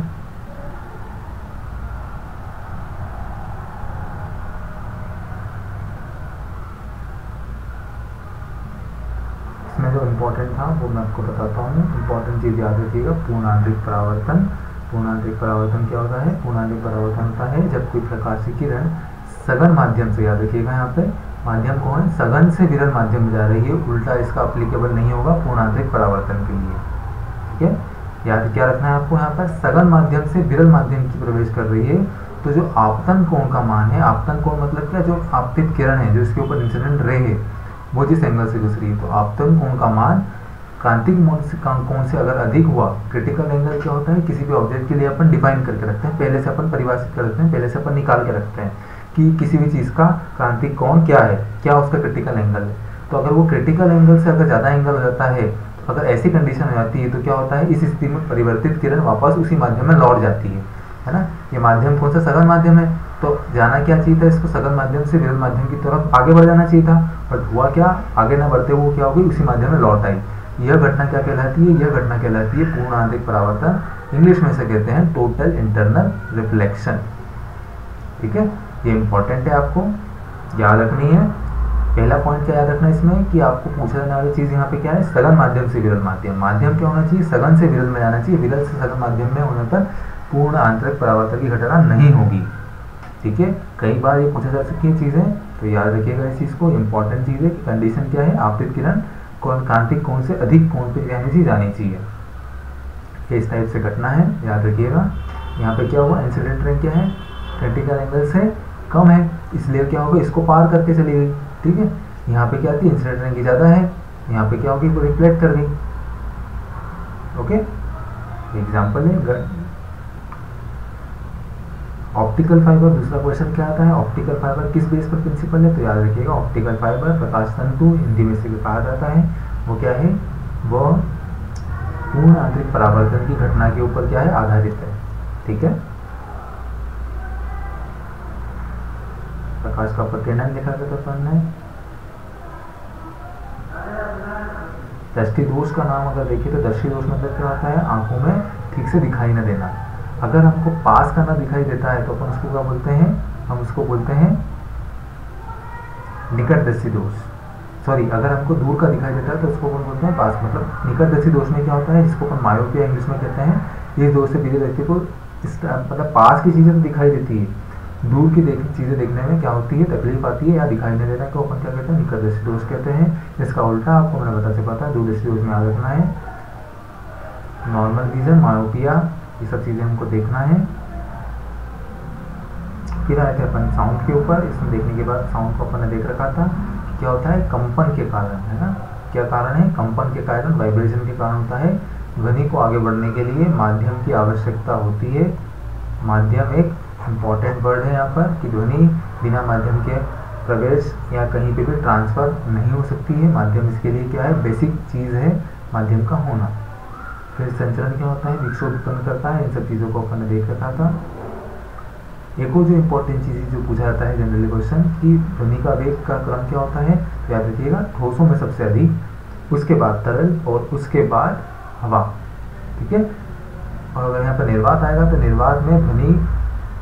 इसमें जो इम्पोर्टेंट था वो मैं आपको बताता हूँ। इम्पोर्टेंट चीज याद रखिएगा, पूर्णांतरिक परावर्तन। पूर्णांतरिक परावर्तन क्या होता है, पूर्णांतरिक परावर्तन होता है जब कोई प्रकाश की किरण सघन माध्यम से, याद रखिएगा यहाँ पे माध्यम कौन, सघन से विरल माध्यम में जा रही है, उल्टा इसका अप्लीकेबल नहीं होगा पूर्णांतरिक परावर्तन के लिए। ठीक है, याद क्या रखना है आपको, यहाँ पर सघन माध्यम से विरल माध्यम की प्रवेश कर रही है, तो जो आपतन कोण का मान है, आपतन कोण मतलब क्या, जो आपतित किरण है जो इसके ऊपर इंसिडेंट रे है, वो जिस एंगल से गुजरी है, तो आपतन कोण का मान क्रांतिक कोण से अगर अधिक हुआ, क्रिटिकल एंगल क्या होता है, किसी भी ऑब्जेक्ट के लिए अपन डिफाइन करके रखते हैं, पहले से अपन परिभाषित कर देते हैं, पहले से अपन निकाल के रखते हैं कि किसी भी चीज़ का क्रांतिक कोण क्या है, क्या उसका क्रिटिकल एंगल है। तो तो अगर वो क्रिटिकल एंगल से अगर ज़्यादा एंगल हो जाता है, अगर ऐसी कंडीशन हो जाती है तो क्या होता है, इस स्थिति में परिवर्तित किरण वापस उसी माध्यम में लौट जाती है ना। ये माध्यम कौन सा, सघन माध्यम है, तो जाना क्या चाहिए था, इसको सघन माध्यम से विरल माध्यम की तरफ आगे बढ़ जाना चाहिए था, बट हुआ क्या, आगे ना बढ़ते वो क्या हो गई, उसी माध्यम में लौट आई। यह घटना क्या कहलाती है, यह घटना कहलाती है पूर्ण आंतरिक परावर्तन, इंग्लिश में से कहते हैं टोटल इंटरनल रिफ्लेक्शन। ठीक है, ये इंपॉर्टेंट है, आपको याद रखनी है। पहला पॉइंट क्या याद रखना है इसमें, कि आपको पूछा जाने वाली चीज़ यहाँ पे क्या है, सघन माध्यम से विरल माध्यम। माध्यम क्या होना चाहिए, सघन से विरल में जाना चाहिए, विरल से सघन माध्यम में होने पर पूर्ण आंतरिक परावर्तन की घटना नहीं होगी। ठीक है, कई बार ये पूछा जा सकती है चीज़ें, तो याद रखिएगा इस चीज़ को, इंपॉर्टेंट चीज़ है कि कंडीशन क्या है, आपतित किरण कांतिक कोण से अधिक कोण पर जानी चाहिए, इस टाइप से घटना है, याद रखिएगा। यहाँ पे क्या हुआ, इंसिडेंट रेंज क्या है, क्रिटिकल एंगल से कम है, इसलिए क्या होगा, इसको पार करके चली गई। ठीक है, यहाँ पे क्या आती है, इंसिडेंट रेंज की ज़्यादा है, यहाँ पे क्या होगी, वो रिफ्लेक्ट कर गई। ओके, एग्जाम्पल है ऑप्टिकल फाइबर। दूसरा क्वेश्चन क्या आता है, ऑप्टिकल फाइबर किस बेस पर प्रिंसिपल है, तो याद रखिएगा ऑप्टिकल फाइबर प्रकाश तंतु हिंदी में से कहा जाता है, वो क्या है, वो पूर्ण आंतरिक परावर्तन की घटना के ऊपर क्या है, आधारित है। ठीक है, प्रकाश का प्रकीर्णन लिखा था अपन ने। दृष्टि दोष का नाम अगर देखिए तो दृष्टि दोष मतलब क्या होता है, आंखों में ठीक से दिखाई न देना। अगर हमको पास का ना दिखाई देता है तो अपन उसको क्या बोलते हैं, हम उसको बोलते हैं निकट दृष्टि दोष। सॉरी, अगर हमको दूर का दिखाई देता है तो उसको अपन बोलते हैं पास, मतलब निकट दृष्टि दोष में क्या होता है, इसको अपन मायोपिया इंग्लिश में कहते हैं। इस दोष से पीड़ित व्यक्ति को मतलब पास की चीज़ें तो दिखाई देती है, दूर की चीज़ें देखने में क्या होती है, तकलीफ आती है या दिखाई नहीं देना, को अपन क्या कहते हैं, निकट दृष्टि दोष कहते हैं। इसका उल्टा आपको मैंने बता चुका था, दूर दृष्टि दोष में याद रखना है, नॉर्मल विजन, मायोपिया, ये सब चीज़ें हमको देखना है। फिर आए थे अपन साउंड के ऊपर, इसमें देखने के बाद साउंड को अपन ने देख रखा था क्या होता है, कंपन के कारण, है ना, क्या कारण है, कंपन के कारण, वाइब्रेशन के कारण होता है। ध्वनि को आगे बढ़ने के लिए माध्यम की आवश्यकता होती है, माध्यम एक इम्पॉर्टेंट वर्ड है यहाँ पर, कि ध्वनि बिना माध्यम के प्रवेश या कहीं पे भी ट्रांसफर नहीं हो सकती है। माध्यम इसके लिए क्या है, बेसिक चीज़ है माध्यम का होना। फिर संचरण क्या होता है, विक्षोभ उत्पन्न करता है, इन सब चीज़ों को अपन ने देख रखा था। एक और जो इम्पोर्टेंट चीज़ जो पूछा जाता है जनरली क्वेश्चन, कि ध्वनि का वेग का क्रम क्या होता है, याद रखिएगा ठोसों में सबसे अधिक, उसके बाद तरल और उसके बाद हवा। ठीक है, और अगर यहाँ पर निर्वात आएगा तो निर्वात में ध्वनि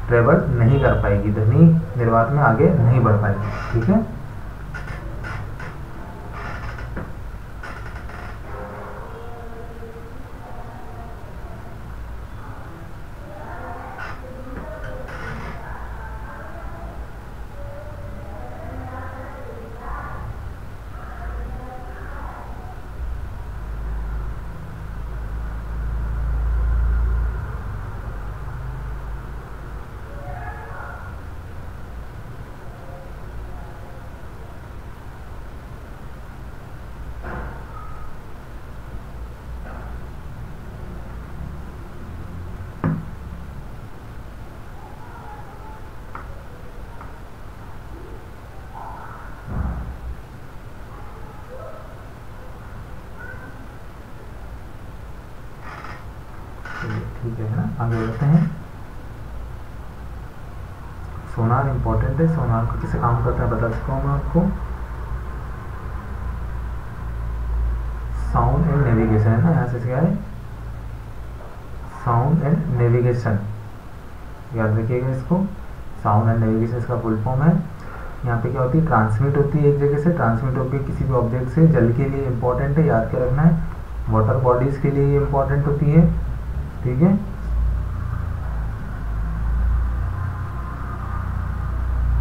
ट्रेवल नहीं कर पाएगी, ध्वनि निर्वात में आगे नहीं बढ़ पाएगी। ठीक है, ठीक है ना, आगे बढ़ते हैं। सोनार इंपॉर्टेंट है, सोनार को किसे काम करता है बता चुका हूँ मैं आपको। साउंड एंड नेविगेशन, है ना, यहाँ से क्या है, साउंड एंड नेविगेशन, याद रखिएगा इसको। साउंड एंड नेविगेशन इसका फुल फॉर्म है। यहाँ पे क्या होती है, ट्रांसमिट होती है एक जगह से, ट्रांसमिट होकर किसी भी ऑब्जेक्ट से। जल के लिए इंपॉर्टेंट है, याद क्या रखना है, वाटर बॉडीज के लिए ये इंपॉर्टेंट होती है। ठीक है,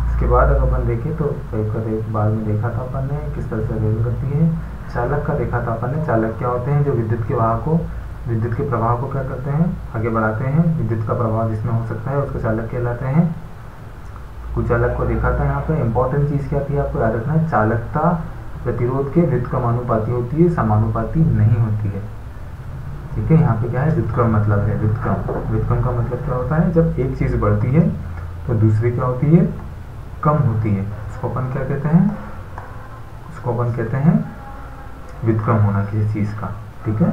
इसके बाद अगर अपन देखें तो वेव का बाद में देखा था अपन ने, किस तरह से वेव करती है। चालक का देखा था अपन ने, चालक क्या होते हैं, जो विद्युत के वाह को, विद्युत के प्रवाह को क्या करते हैं, आगे बढ़ाते हैं। विद्युत का प्रवाह जिसमें हो सकता है उसको चालक कहलाते हैं। कुचालक को देखा था यहाँ पर। इंपॉर्टेंट चीज़ क्या थी, आपको याद रखना है, चालकता प्रतिरोध के व्युत्क्रमानुपाती होती है, समानुपाती नहीं होती है। ठीक है, यहाँ पे क्या है, व्युत्क्रम मतलब है, व्युत्क्रम, व्युत्क्रम का मतलब क्या होता है, जब एक चीज़ बढ़ती है तो दूसरी क्या होती है, कम होती है, उसको अपन क्या कहते हैं, इसको अपन कहते हैं व्युत्क्रम होना किसी चीज का। ठीक है,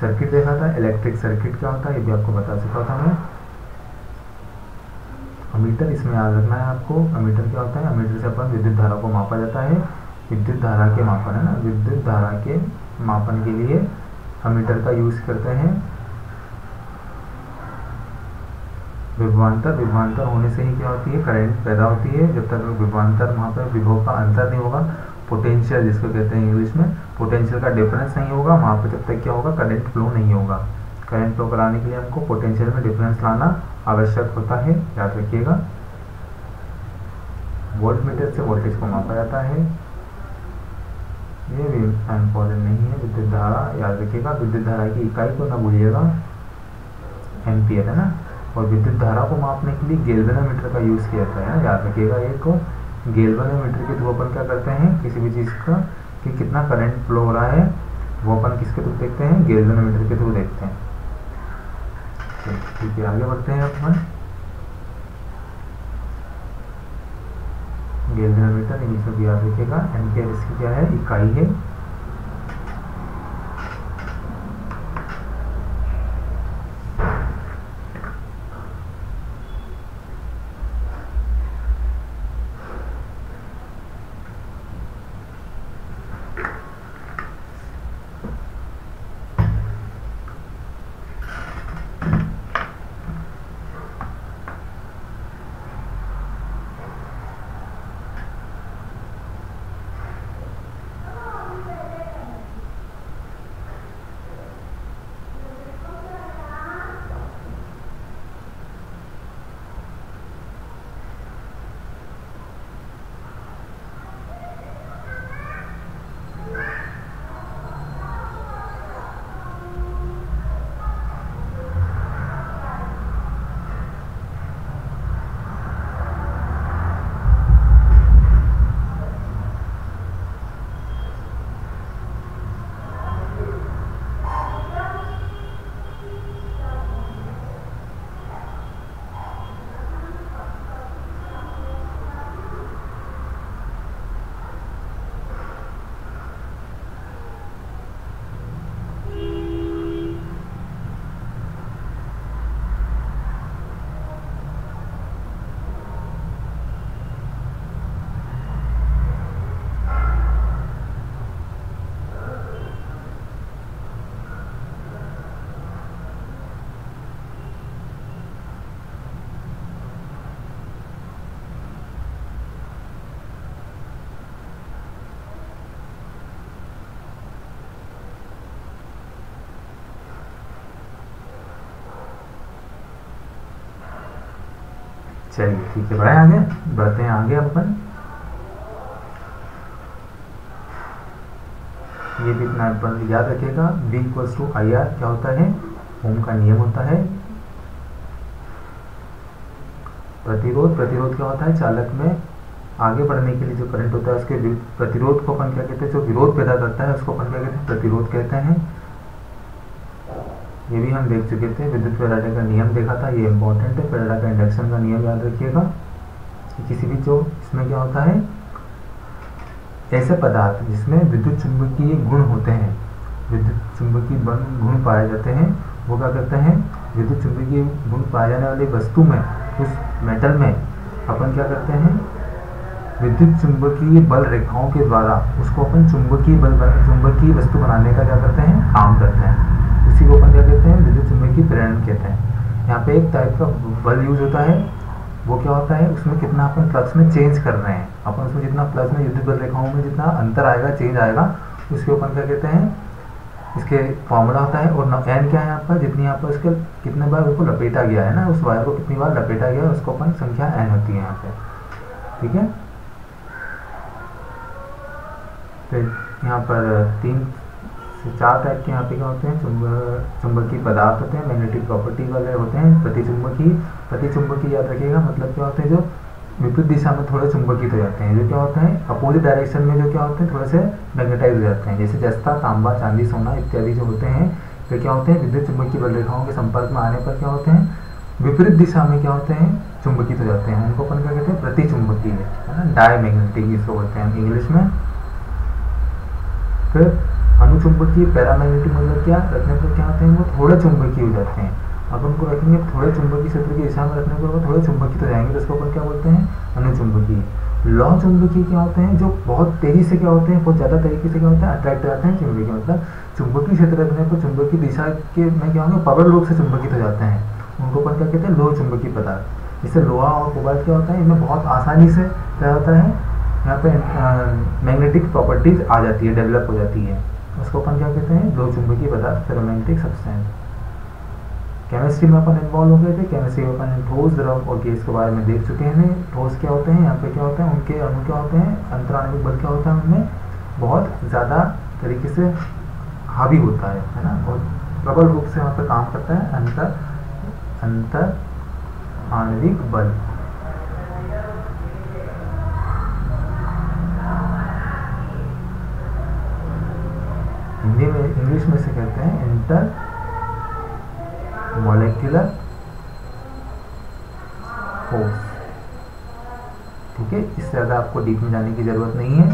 सर्किट देखा था, इलेक्ट्रिक सर्किट क्या होता है ये भी आपको बता चुका था मैं। अमीटर, इसमें याद रखना है आपको, अमीटर क्या होता है, अमीटर से अपन विद्युत धारा को मापा जाता है। विद्युत धारा के मापन, है ना, विद्युत धारा के मापन के लिए अमीटर का यूज करते हैं। विभवांतर, विभवांतर होने से ही क्या होती है, करंट पैदा होती है। जब तक विभवांतर, वहाँ पर विभव का अंतर नहीं होगा, पोटेंशियल जिसको कहते हैं इंग्लिश में, पोटेंशियल का डिफरेंस नहीं होगा वहाँ पर, जब तक क्या होगा, करंट फ्लो नहीं होगा। करंट फ्लो कराने के लिए हमको पोटेंशियल में डिफरेंस लाना आवश्यक होता है, याद रखिएगा। वोल्ट मीटर से वोल्टेज को मापा जाता है, ये भी इम्पोर्टेंट नहीं है। विद्युत धारा, याद रखिएगा, विद्युत धारा की इकाई को ना भूलिएगा, एम्पियर, है ना। और विद्युत धारा को मापने के लिए गैल्वेनोमीटर का यूज़ किया जाता है, याद रखिएगा। एक को गैल्वेनोमीटर के थ्रू अपन क्या करते हैं, किसी भी चीज़ का कि कितना करंट फ्लो हो रहा है वो अपन किसके थ्रू देखते हैं, गैल्वेनोमीटर के थ्रू देखते हैं। ठीक है, आगे बढ़ते हैं अपन। गैल्वेनोमीटर ये सब याद रखिएगा। एम्पीयर इसकी क्या है, इकाई है। चलिए ठीक है, बढ़ाए आगे बढ़ते हैं। आगे अपन ये भी इतना अपन याद रखेगा, V equals to I R क्या होता है, ओम का नियम होता है। प्रतिरोध, प्रतिरोध क्या होता है, चालक में आगे बढ़ने के लिए जो करंट होता है उसके प्रतिरोध को अपन क्या कहते हैं, जो विरोध पैदा करता है उसको अपन क्या कहते हैं, प्रतिरोध कहते हैं। ये भी हम देख चुके थे, विद्युत फैराडे का नियम देखा था, ये इंपॉर्टेंट है। फैराडे का इंडक्शन का नियम याद रखिएगा। किसी भी जो इसमें क्या होता है, ऐसे पदार्थ जिसमें विद्युत चुंबकीय गुण होते हैं, विद्युत चुंबकीय गुण पाए जाते हैं, वो क्या करते हैं, विद्युत चुंबकीय गुण पाए जाने वाली वस्तु में, उस मेटल में अपन क्या करते हैं, विद्युत चुंबकीय बल रेखाओं के द्वारा उसको अपन चुंबकीय बल, चुंबकीय वस्तु बनाने का क्या करते हैं, काम करते हैं। इसी को अपन क्या कहते हैं, विद्युत चुंबकीय प्रेरण कहते हैं। यहाँ पे एक टाइप का बल यूज होता है, वो क्या होता है, उसमें कितना अपन फ्लक्स में चेंज कर रहे हैं, अपन उसमें जितना फ्लक्स में विद्युत बल रेखाओं में जितना अंतर आएगा, चेंज आएगा, उसके अपन क्या कहते हैं, इसके फॉर्मूला होता है। और एन क्या है यहाँ पर, जितनी यहाँ पर उसके कितने बार उसको लपेटा गया है ना, उस वायर को कितनी बार लपेटा गया है, उसको अपन संख्या एन होती है यहाँ पे। ठीक है, फिर यहाँ पर 4 टाइप के यहाँ पे क्या होते हैं, चुंबकीय पदार्थ होते हैं, मैग्नेटिक प्रॉपर्टी वाले होते हैं, प्रतिचुंबकीय। प्रतिचुंबकीय याद रखिएगा मतलब क्या होते हैं, जो विपरीत दिशा में थोड़े चुंबकित हो जाते हैं, जो क्या होते हैं, अपोजिट डायरेक्शन में जो क्या होते हैं, थोड़े से मैग्नेटाइज हो जाते हैं। जैसे जस्ता, तांबा, चांदी, सोना इत्यादि जो होते हैं, वे क्या होते हैं, विद्युत चुंबकीय बल रेखाओं के संपर्क में आने पर क्या होते हैं, विपरीत दिशा में क्या होते हैं, चुंबकित हो जाते हैं, उनको अपन क्या कहते हैं प्रतिचुंबकीय, है ना, डायमैग्नेटिक इसको बोलते हैं इंग्लिश में। फिर अनुचुंबकीय पैरामैग्नेटिक मतलब क्या रखने पर क्या होते हैं, वो थोड़े चुंबकीय हो जाते हैं। अब उनको रखेंगे थोड़े चुंबकीय क्षेत्र की दिशा में रखने पर वो थोड़े चुंबकित हो जाएंगे, तो उसको अपन क्या बोलते हैं अनुचुंबकीय। लौ चुंबकीय क्या होते हैं, जो बहुत तेजी से क्या होते हैं, बहुत ज़्यादा तरीके से क्या होता है अट्रैक्ट हो जाते हैं चुंबकीय, मतलब चुंबकीय क्षेत्र रखने पर चुंबकीय दिशा के में क्या होंगे प्रबल रूप से चुंबकित हो जाते हैं, उनको अपन क्या कहते हैं लोह चुंबकीय पदार्थ। इससे लोहा और कोबाल्ट क्या होता है, इनमें बहुत आसानी से क्या होता है यहाँ पे मैग्नेटिक प्रॉपर्टीज आ जाती है, डेवलप हो जाती है, उसको अपन क्या कहते हैं लोह चुंबकीय पदार्थ, फेरोमैग्नेटिक सब्सटेंस। केमिस्ट्री में अपन इन्वॉल्व हो गए थे, केमिस्ट्री में अपन ठोस, द्रव और गैस के बारे में देख चुके हैं। ठोस क्या होते हैं, यहाँ पे क्या होते हैं उनके अणु क्या होते हैं अंतराणविक बल क्या होता है उनमें बहुत ज़्यादा तरीके से हावी होता है ना, और प्रबल रूप से वहाँ पर काम करता है अंतर आणविक बल। हिंदी में इंग्लिश में से कहते हैं इंटर मॉलिक्यूलर फोर्स। ठीक है, इससे ज़्यादा आपको डीप में जाने की ज़रूरत नहीं है,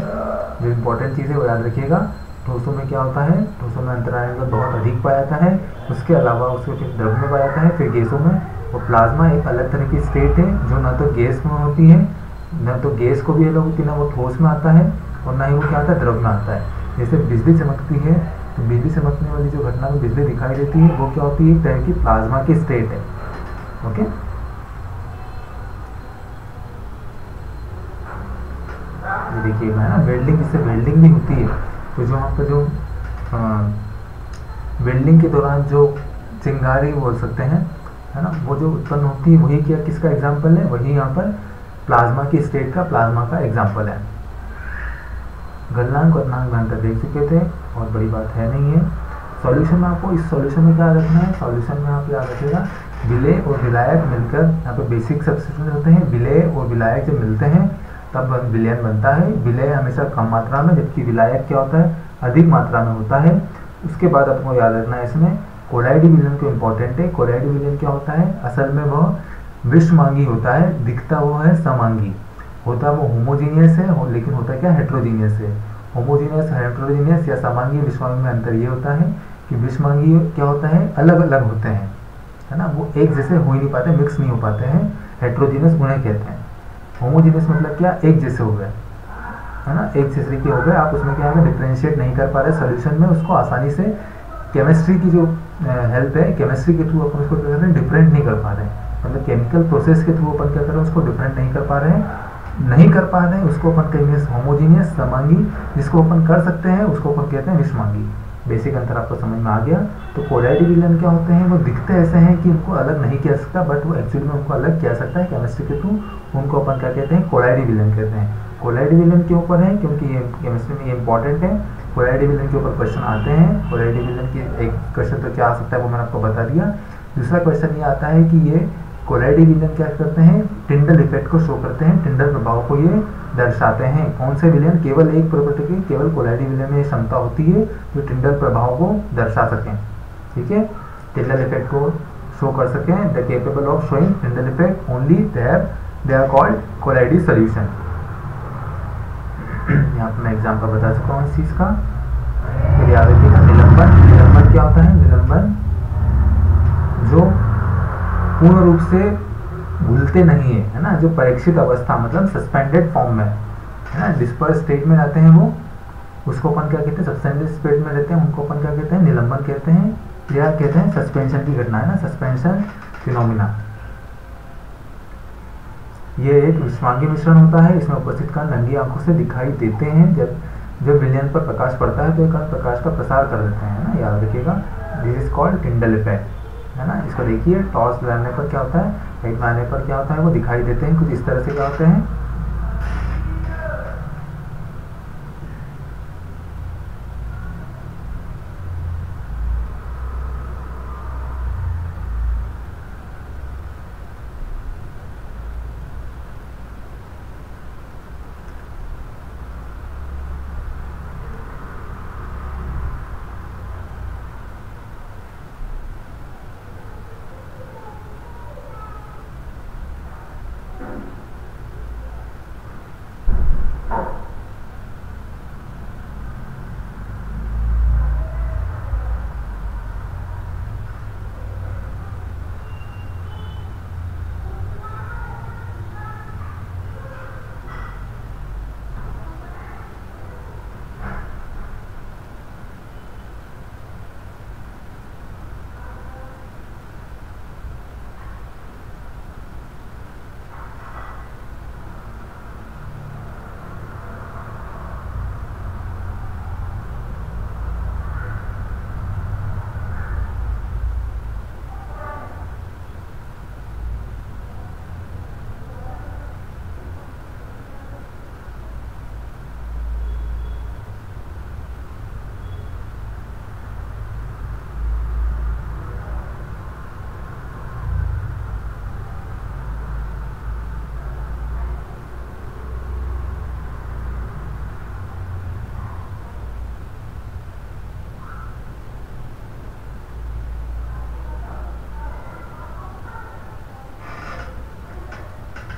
जो इम्पोर्टेंट चीज़ है वो याद रखिएगा। ठोसों में क्या होता है, ठोसों में अंतराणविक बल बहुत अधिक पाया जाता है, उसके अलावा उसके फिर द्रव में पाया जाता है, फिर गैसों में। और प्लाज्मा एक अलग तरह की स्टेट है जो ना तो गैस में होती है, ना तो गैस को भी अलग होती है, ना वो ठोस में आता है और ना ही वो क्या आता है द्रव में आता है। जैसे बिजली चमकती है तो बिजली चमकने वाली जो घटना में बिजली दिखाई देती है वो क्या होती है एक तरह की प्लाज्मा की स्टेट है। ओके, देखिएगा है ना, वेल्डिंग, इससे वेल्डिंग भी होती है, तो जो आपका जो वेल्डिंग के दौरान जो चिंगारी बोल सकते हैं है ना, वो जो उत्पन्न होती है वही क्या किसका एग्जाम्पल है, वही यहाँ पर प्लाज्मा की स्टेट का, प्लाज्मा का एग्जाम्पल है। गलनांक और नांक अंतर देख चुके थे और बड़ी बात है नहीं है। सॉल्यूशन में आपको इस सॉल्यूशन में क्या रखना है, सॉल्यूशन में आप याद रखिएगा विलेय और विलायक मिलकर यहाँ पे बेसिक सब्स्टिट्यूशन होते हैं, विलेय और विलायक जब मिलते हैं तब विलयन बनता है। विलय हमेशा कम मात्रा में, जबकि विलायक क्या होता है अधिक मात्रा में होता है। उसके बाद आपको याद रखना है इसमें कोलाइड विलयन को इम्पोर्टेंट है। कोलाइड विलयन क्या होता है, असल में वह विषमांगी होता है, दिखता वो है समांगी, होता वो होमोजीनियस है लेकिन होता क्या हेट्रोजीनियस है। होमोजीनियस, हेट्रोजीनियस या समांगी विषमांगी में अंतर ये होता है कि विषमांगी क्या होता है अलग अलग होते हैं है ना, वो एक जैसे हो ही नहीं पाते, मिक्स नहीं हो पाते हैं, हेट्रोजीनियस उन्हें कहते हैं। होमोजेनियस मतलब क्या एक जैसे हो गए है ना, एक जैसे के हो गए, आप उसमें क्या है डिफ्रेंशिएट नहीं कर पा रहे सोल्यूशन में, उसको आसानी से केमिस्ट्री की जो हेल्प है, केमिस्ट्री के थ्रू अपन उसको क्या कर रहे हैं डिफरेंट नहीं कर पा रहे हैं, मतलब केमिकल प्रोसेस के थ्रू अपन क्या कर रहे हैं उसको डिफरेंट नहीं कर पा रहे हैं, उसको अपन कहेंगे होमोजीनियस। समांगी जिसको अपन कर सकते हैं उसको अपन कहते हैं विषमांगी। बेसिक अंतर आपको समझ में आ गया। तो कोलाइड विलयन क्या होते हैं, वो दिखते ऐसे हैं कि उनको अलग नहीं किया सकता, बट वो एक्चुअली में उनको अलग किया सकता है केमिस्ट्री के थ्रू, उनको अपन क्या कहते हैं कोलाइड विलयन कहते हैं। कोलाइड विलयन के ऊपर है क्योंकि ये केमिस्ट्री में ये इंपॉर्टेंट है, कोलाइड विलयन के ऊपर क्वेश्चन आते हैं। कोलाइड विलयन की एक क्वेश्चन तो क्या आ सकता है वो मैंने आपको बता दिया। दूसरा क्वेश्चन ये आता है कि ये कोलाइड विलयन क्या करते हैं, टिंडल इफेक्ट को शो करते हैं, टिंडल प्रभाव को ये दर्शाते हैं। कौन से विलयन, केवल एक प्रॉपर्टी की, केवल कोलाइड विलयन में क्षमता होती है जो टिंडल प्रभाव को दर्शा सकें, ठीक है, टिंडल इफेक्ट को शो कर सकें। The capable of showing Tyndall effect only they are called colloidal solution. यहाँ पर मैं एग्जाम्पल बता चुका हूँ इस चीज़ का। फिर याद रखिएगा निलंबन। निलंबन क्या होता है, निलंबन जो पूर्ण रूप से घुलते नहीं है है ना, जो परीक्षित अवस्था मतलब सस्पेंडेड फॉर्म में है ना, डिस्पर्स स्टेट में रहते हैं वो, उसको अपन क्या कहते हैं, सस्पेंडेड स्टेट में रहते हैं उनको अपन क्या कहते हैं निलंबन कहते हैं, या कहते हैं सस्पेंशन की घटना है ना, सस्पेंशन फिनोमिना। ये एक विषमांगी मिश्रण होता है, इसमें उपस्थित कण नंगी आंखों से दिखाई देते हैं, जब विलयन पर प्रकाश पड़ता है तो कण प्रकाश का प्रसार कर देते हैं ना, याद रखिएगा this is called Tyndall effect है ना। इसको देखिए टॉर्च लगाने पर क्या होता है, लाइट लगाने पर क्या होता है वो दिखाई देते हैं कुछ इस तरह से क्या होते हैं।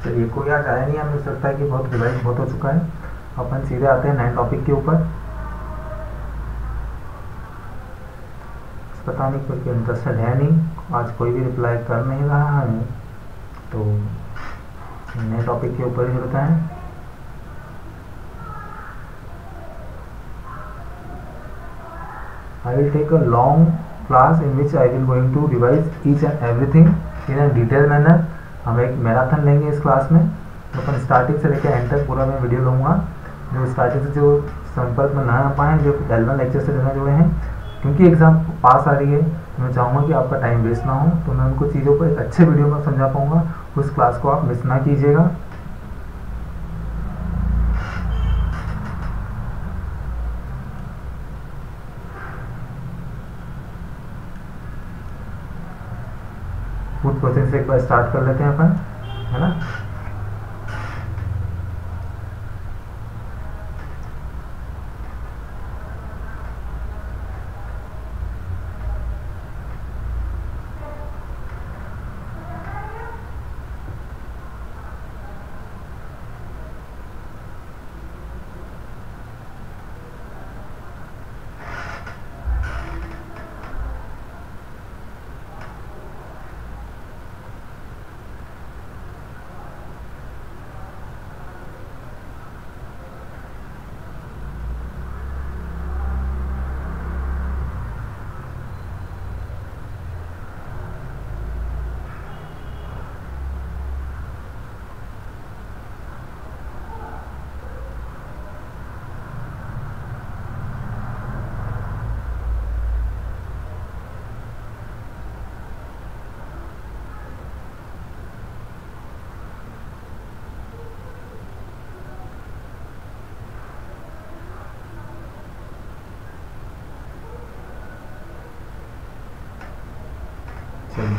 तो ये कोई आज आया नहीं, हमें लगता है कि बहुत रिवाइज बहुत हो चुका है। अपन सीधे आते हैं नए टॉपिक के ऊपर। पता नहीं क्योंकि इंटरेस्टेड है नहीं, आज कोई भी रिप्लाई कर नहीं रहा है, तो नए टॉपिक के ऊपर ही होता है। I will take a long class in which I will going to revise each and everything in a detailed manner। हम एक मैराथन लेंगे इस क्लास में, तो अपन स्टार्टिंग से लेकर एंड तक पूरा मैं वीडियो लूँगा। जो स्टार्टिंग से जो संपर्क में ना आ पाएँ, जो L1 लेक्चर से लेना जुड़े हैं, क्योंकि एग्ज़ाम पास आ रही है, मैं चाहूँगा कि आपका टाइम वेस्ट ना हो, तो मैं उनको चीज़ों को एक अच्छे वीडियो में समझा पाऊँगा। उस क्लास को आप मिस ना कीजिएगा। फूड प्रोसेसिंग से एक बार स्टार्ट कर लेते हैं अपन, है ना।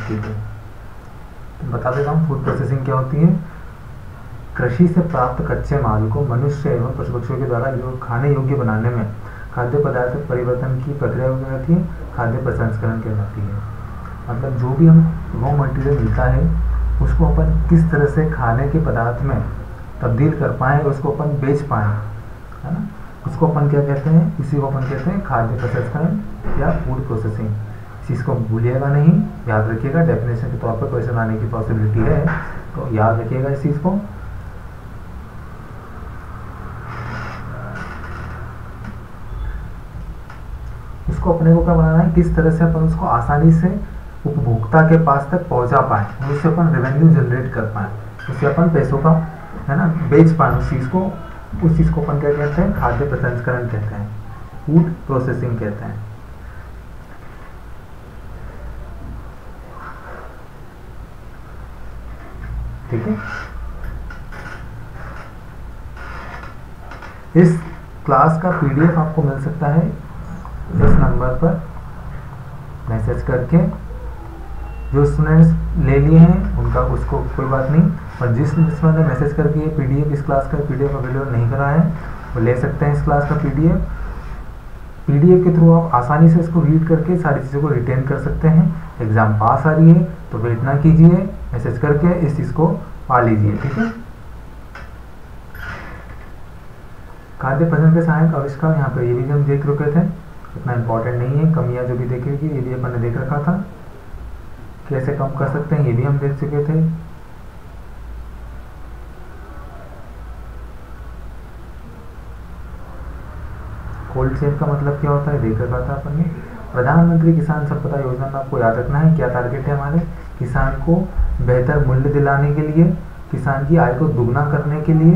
तो बता देता हूँ फूड प्रोसेसिंग क्या होती है। कृषि से प्राप्त कच्चे माल को मनुष्य एवं पशु पक्षियों के द्वारा खाने योग्य बनाने में खाद्य पदार्थ परिवर्तन की प्रक्रिया की जाती है, खाद्य प्रसंस्करण की जाती है। मतलब जो भी हम रॉ मटेरियल मिलता है उसको अपन किस तरह से खाने के पदार्थ में तब्दील कर पाएँ, उसको अपन बेच पाएँ, है ना, उसको अपन क्या कहते हैं, इसी को अपन कहते हैं खाद्य प्रसंस्करण या फूड प्रोसेसिंग। चीज़ को भूलिएगा नहीं, याद रखिएगा। डेफिनेशन के तौर पर क्वेश्चन आने की पॉसिबिलिटी है, तो याद रखिएगा इस चीज़ को। इसको अपने को क्या बनाना है, किस तरह से अपन उसको आसानी से उपभोक्ता के पास तक पहुंचा पाए, उससे अपन रेवेन्यू जनरेट कर पाए, उससे अपन पैसों का, है ना, बेच पाए उस चीज़ को। उस चीज़ को अपन क्या कहते हैं, खाद्य प्रसंस्करण कहते हैं, फूड प्रोसेसिंग कहते हैं। ठीक है, इस क्लास का PDF आपको मिल सकता है इस नंबर पर मैसेज करके। जो स्टूडेंट्स ले लिए हैं उनका, उसको कोई बात नहीं, पर जिसने मैसेज करके ये PDF, इस क्लास का PDF अवेलेबल नहीं करा है, वो ले सकते हैं इस क्लास का PDF। PDF के थ्रू आप आसानी से इसको रीड करके सारी चीज़ों को रिटेन कर सकते हैं। एग्ज़ाम पास आ रही है तो वेट ना कीजिए, मैसेज करके इस चीज़ को पा लीजिए। ठीक है, खाद्य प्रसंस्करण के सहायक आविष्कार, यहाँ पर ये भी हम देख रखे थे, इतना इम्पोर्टेंट नहीं है। कमियाँ जो भी देखी थी ये भी अपन ने देख रखा था, कैसे कम कर सकते हैं ये भी हम देख चुके थे। कोल्ड चेन का मतलब क्या होता है देख रखा था अपन ने। प्रधानमंत्री किसान संपदा योजना में आपको याद रखना है क्या टारगेट है हमारे, किसान को बेहतर मूल्य दिलाने के लिए, किसान की आय को दुगना करने के लिए,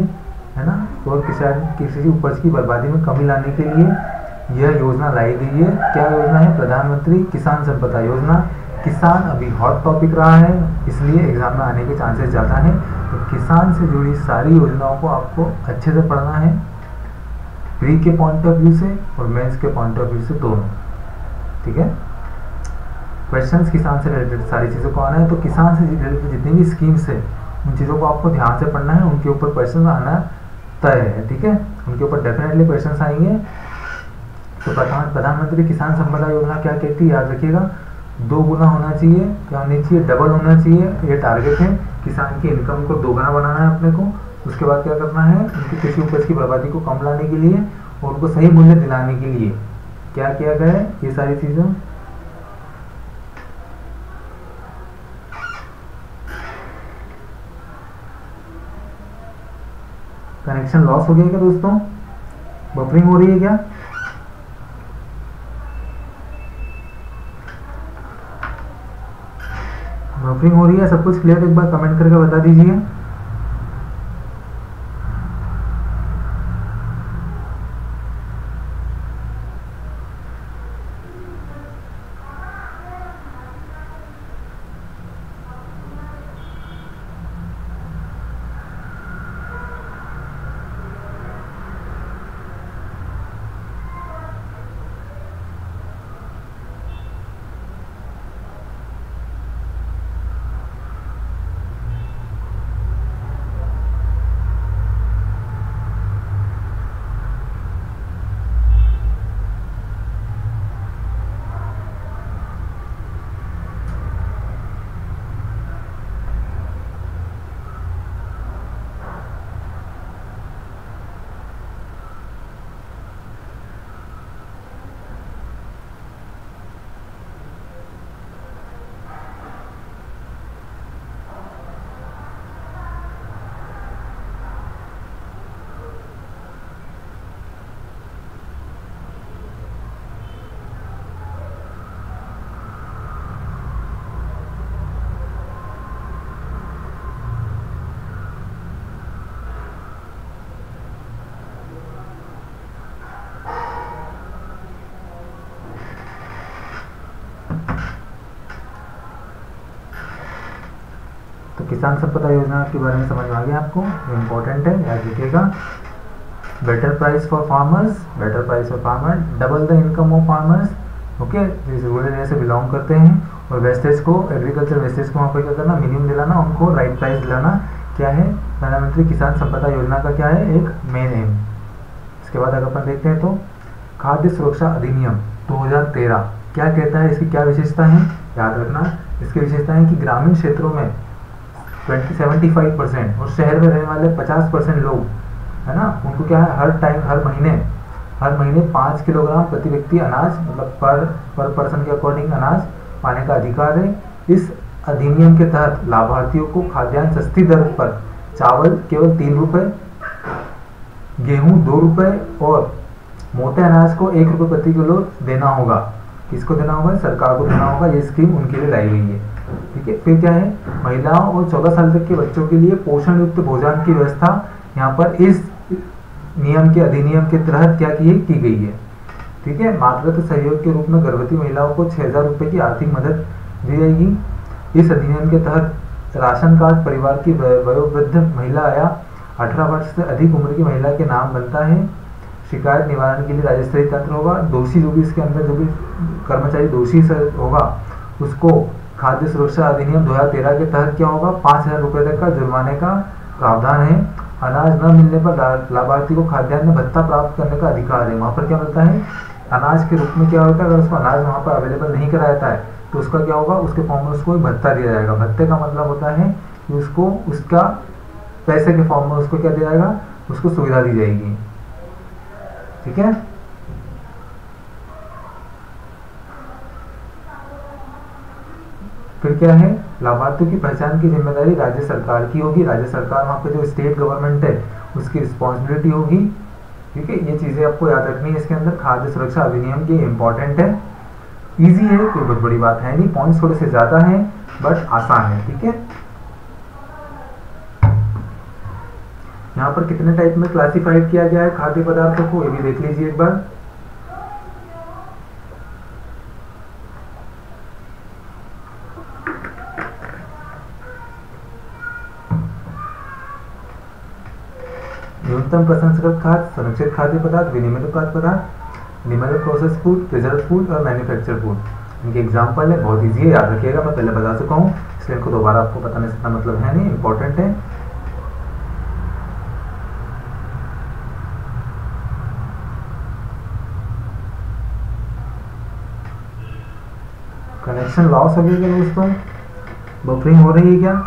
है ना, और किसान किसी उपज की बर्बादी में कमी लाने के लिए यह योजना लाई गई है। क्या योजना है, प्रधानमंत्री किसान संपदा योजना। किसान अभी हॉट टॉपिक रहा है, इसलिए एग्जाम में आने के चांसेस ज़्यादा हैं, तो किसान से जुड़ी सारी योजनाओं को आपको अच्छे से पढ़ना है, प्री के पॉइंट ऑफ व्यू से और मेन्स के पॉइंट ऑफ व्यू से दोनों। ठीक है, क्वेश्चंस किसान से रिलेटेड सारी चीज़ों को आना है, तो किसान से रिलेटेड जितनी भी स्कीम्स है उन चीज़ों को आपको ध्यान से पढ़ना है, उनके ऊपर क्वेश्चन आना तय है। ठीक है, उनके ऊपर डेफिनेटली क्वेश्चन आएंगे। तो प्रधानमंत्री किसान संपदा योजना क्या कहती है, याद रखिएगा, 2 गुना होना चाहिए, क्या होनी चाहिए, डबल होना चाहिए, ये टारगेट है। किसान की इनकम को दोगुना बनाना है अपने को। उसके बाद क्या करना है, उनकी कृषि उपज की बर्बादी को कम लाने के लिए और उनको सही मूल्य दिलाने के लिए क्या किया गया है, ये सारी चीज़ों कनेक्शन लॉस हो गया क्या दोस्तों, बफरिंग हो रही है क्या? बफरिंग हो रही है? सब कुछ क्लियर एक बार कमेंट करके बता दीजिए। किसान संपदा योजना के बारे में समझ में आ गया आपको, इम्पोर्टेंट है, याद रखिएगा। Better price for farmers, better price for farmer, double the income of farmers, okay, जिस रूरल एरिया से बिलोंग करते हैं। और वेस्टेज को, एग्रीकल्चर वेस्टेज को आपको क्या करना, मिनिमम दिलाना, उनको राइट प्राइस दिलाना, क्या है प्रधानमंत्री किसान संपदा योजना का क्या है एक मेन एम। इसके बाद अगर अपन देखते हैं तो खाद्य सुरक्षा अधिनियम 2013 क्या कहता है, इसकी क्या विशेषता है, याद रखना। इसकी विशेषता है कि ग्रामीण क्षेत्रों में 75% और शहर में रहने वाले 50% लोग है ना, उनको क्या है, हर टाइम हर महीने 5 किलोग्राम प्रति व्यक्ति अनाज, मतलब पर पर्सन के अकॉर्डिंग अनाज पाने का अधिकार है। इस अधिनियम के तहत लाभार्थियों को खाद्यान्न सस्ती दर पर चावल केवल 3 रुपये, गेहूँ 2 रुपये और मोटे अनाज को 1 रुपये प्रति किलो देना होगा। किसको देना होगा, सरकार को देना होगा। ये स्कीम उनके लिए लाई गई है, ठीक है। फिर क्या है, महिलाओं और 14 साल तक के बच्चों के लिए पोषण युक्त भोजन की व्यवस्था यहाँ पर इस नियम के अधिनियम के तहत क्या की गई है, ठीक है। मातृत्व सहयोग के रूप में गर्भवती महिलाओं को 6,000 रुपये की आर्थिक मदद दी जाएगी। इस अधिनियम के तहत राशन कार्ड परिवार की वयोवृद्ध महिला या 18 वर्ष से अधिक उम्र की महिला के नाम बनता है। शिकायत निवारण के लिए राज्य स्तरीय तंत्र होगा। दोषी जो भी इसके अंदर जो भी कर्मचारी दोषी होगा उसको खाद्य सुरक्षा अधिनियम 2013 के तहत क्या होगा, 5,000 रुपये तक का जुर्माने का प्रावधान है। अनाज न मिलने पर लाभार्थी को खाद्यान्न भत्ता प्राप्त करने का अधिकार है। वहाँ पर क्या मिलता है, अनाज के रूप में क्या होता है, अगर उसको अनाज वहाँ पर अवेलेबल नहीं कराता है तो उसका क्या होगा, उसके फॉर्म में उसको भत्ता दिया जाएगा। भत्ते का मतलब होता है कि उसको उसका पैसे के फॉर्म में उसको क्या दिया जाएगा, उसको सुविधा दी जाएगी, ठीक है। फिर क्या है, लाभार्थियों की पहचान की जिम्मेदारी राज्य सरकार की होगी। राज्य सरकार वहाँ पे जो स्टेट गवर्नमेंट है उसकी रिस्पॉन्सिबिलिटी होगी, ठीक है। ये चीज़ें आपको याद रखनी है। इसके अंदर खाद्य सुरक्षा अधिनियम की इंपॉर्टेंट है, इजी है, कोई बहुत बड़ी बात है नहीं। पॉइंट्स थोड़े से ज़्यादा हैं बट आसान है, ठीक है। यहाँ पर कितने टाइप में क्लासीफाइड किया गया है खाद्य पदार्थों को, ये भी देख लीजिए एक बार। न्यूनतम प्रसंस्कृत खाद्य, संरक्षित खाद्य पदार्थ, विनिर्मित खाद्य पदार्थ, निमल प्रोसेस फूड, प्रिजर्व फूड और मैन्युफैक्चर फूड, इनके एग्जाम्पल है। बहुत ईजी है, याद रखिएगा, मैं पहले बता चुका हूँ, इसलिए इनको दोबारा आपको बताने से इतना मतलब है नहीं, इंपॉर्टेंट है। कनेक्शन लॉस हो गया क्या दोस्तों, बफरिंग हो रही है क्या?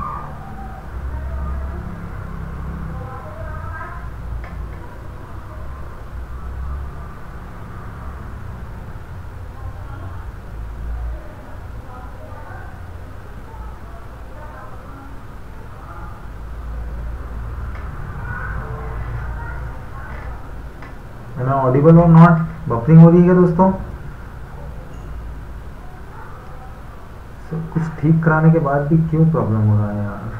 मैं ऑडिबल हूँ नॉट, बफरिंग हो रही है क्या दोस्तों? कुछ ठीक कराने के बाद भी क्यों प्रॉब्लम हो रहा है यार?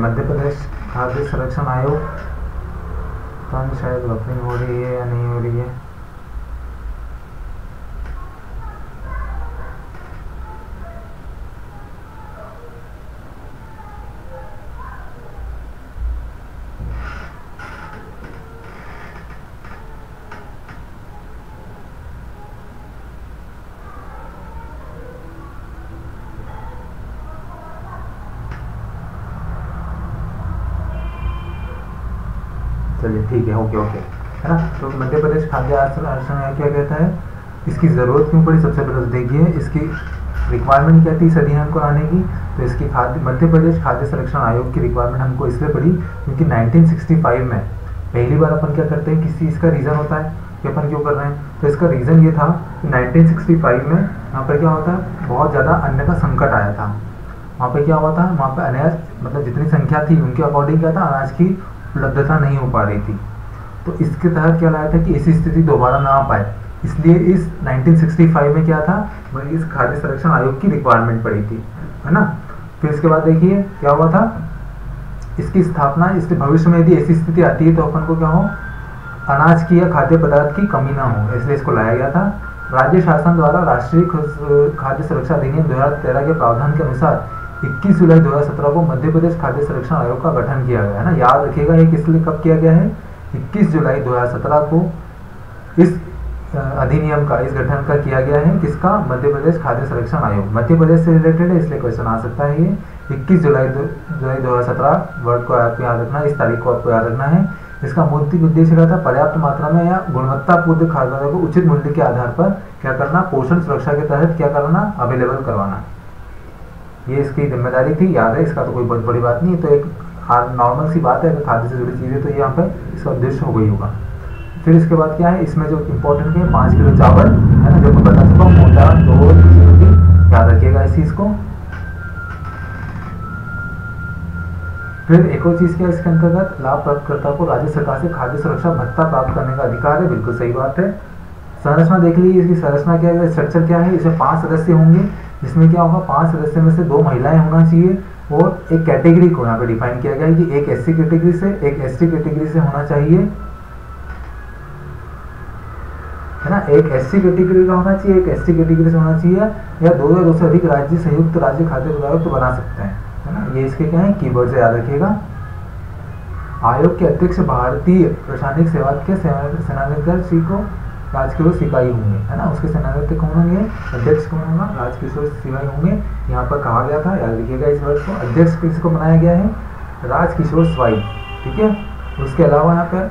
मध्य प्रदेश खाद्य संरक्षण आयोग कौन, शायद बफरिंग हो रही है या नहीं हो रही है? ठीक है, ओके ओके, है ना। तो मध्य प्रदेश खाद्य संरक्षण आयोग क्या कहता है, इसकी जरूरत क्यों पड़ी? सबसे पहले देखिए इसकी रिक्वायरमेंट क्या थी इस अधिनियम को लाने की। तो इसकी खाद्य मध्य प्रदेश खाद्य संरक्षण आयोग की रिक्वायरमेंट हमको इसलिए पड़ी क्योंकि 1965 में पहली बार अपन क्या करते हैं, किसी इसका रीज़न होता है कि अपन क्यों कर रहे हैं। तो इसका रीज़न ये था कि 1965 में वहाँ पर क्या होता है, बहुत ज़्यादा अन्न का संकट आया था। वहाँ पर क्या हुआ था, वहाँ पर अनाज मतलब जितनी संख्या थी उनके अकॉर्डिंग क्या था, अनाज की उपलब्धता नहीं हो पा रही थी। तो इसके तहत क्या लाया था कि ऐसी स्थिति दोबारा ना आ पाए, इसलिए इस 1965 में क्या था, इस खाद्य संरक्षण आयोग की रिक्वायरमेंट पड़ी थी, है ना। फिर इसके बाद देखिए क्या हुआ था, इसकी स्थापना, इसके भविष्य में यदि ऐसी स्थिति आती है तो अपन को क्या हो, अनाज की या खाद्य पदार्थ की कमी ना हो, इसलिए इसको लाया गया था। राज्य शासन द्वारा राष्ट्रीय खाद्य सुरक्षा अधिनियम 2013 के प्रावधान के अनुसार 21 जुलाई 2017 को मध्य प्रदेश खाद्य संरक्षण आयोग का गठन किया गया है ना। याद रखिएगा ये किसलिए कब किया गया है, 21 जुलाई 2017 को इस अधिनियम का, इस गठन का किया गया है। किसका? मध्य प्रदेश खाद्य संरक्षण आयोग। मध्य प्रदेश से रिलेटेड है इसलिए क्वेश्चन आ सकता है। ये 21 जुलाई 2017 वर्ड को आपको याद रखना, इस तारीख को आपको याद रखना है। इसका मुख्य उद्देश्य क्या था, पर्याप्त मात्रा में या गुणवत्तापूर्ण खाद्यान्नों को उचित मूल्य के आधार पर क्या करना, पोषण सुरक्षा के तहत क्या करना, अवेलेबल करवाना। ये इसकी जिम्मेदारी थी, याद है। इसका तो कोई बहुत बड़ी बात नहीं, तो एक नॉर्मल सी बात है, अगर खाद्य से जुड़ी चीज़ें तो यहाँ पर इसका उद्देश्य हो गई होगा। फिर इसके बाद क्या है, इसमें जो इम्पोर्टेंट है 5 किलो चावल, है ना, जो मैं बता चुका हूँ, मोटा दो याद रखिएगा इस चीज़ को। फिर एक और चीज़ क्या है, इसके अंतर्गत लाभ प्राप्तकर्ता को राज्य सरकार से खाद्य सुरक्षा भत्ता प्राप्त करने का अधिकार है, बिल्कुल सही बात है। संरचना देख लीजिए, इसकी संरचना क्या है, स्ट्रक्चर क्या है। इसमें 5 सदस्य होंगे, जिसमें क्या होगा, 5 सदस्य में से 2 महिलाएं होना चाहिए और एक कैटेगरी को यहाँ पे डिफाइन किया गया है कि एक एससी कैटेगरी से, एक एसटी कैटेगरी से होना चाहिए, है ना। एक एससी कैटेगरी का होना चाहिए, एक एसटी कैटेगरी से होना चाहिए, या 2 या 2 से अधिक राज्य संयुक्त राज्य खाद्य पदार्थ तो बना सकते हैं, है ना। ये इसके क्या है कीवर्ड से याद रखिएगा। आयोग के अध्यक्ष भारतीय प्रशासनिक सेवा के सेनाध्यक्ष को राजकिशोर सिपाही होंगे, है ना। उसके सेनाध्यक्ष कौन होंगे, अध्यक्ष कौन होगा, राजकिशोर सिपाही होंगे। यहाँ पर कहा गया था, याद रखिएगा इस वर्ड को, अध्यक्ष किसको बनाया गया है, राजकिशोर सिपाही, ठीक है। उसके अलावा यहाँ पर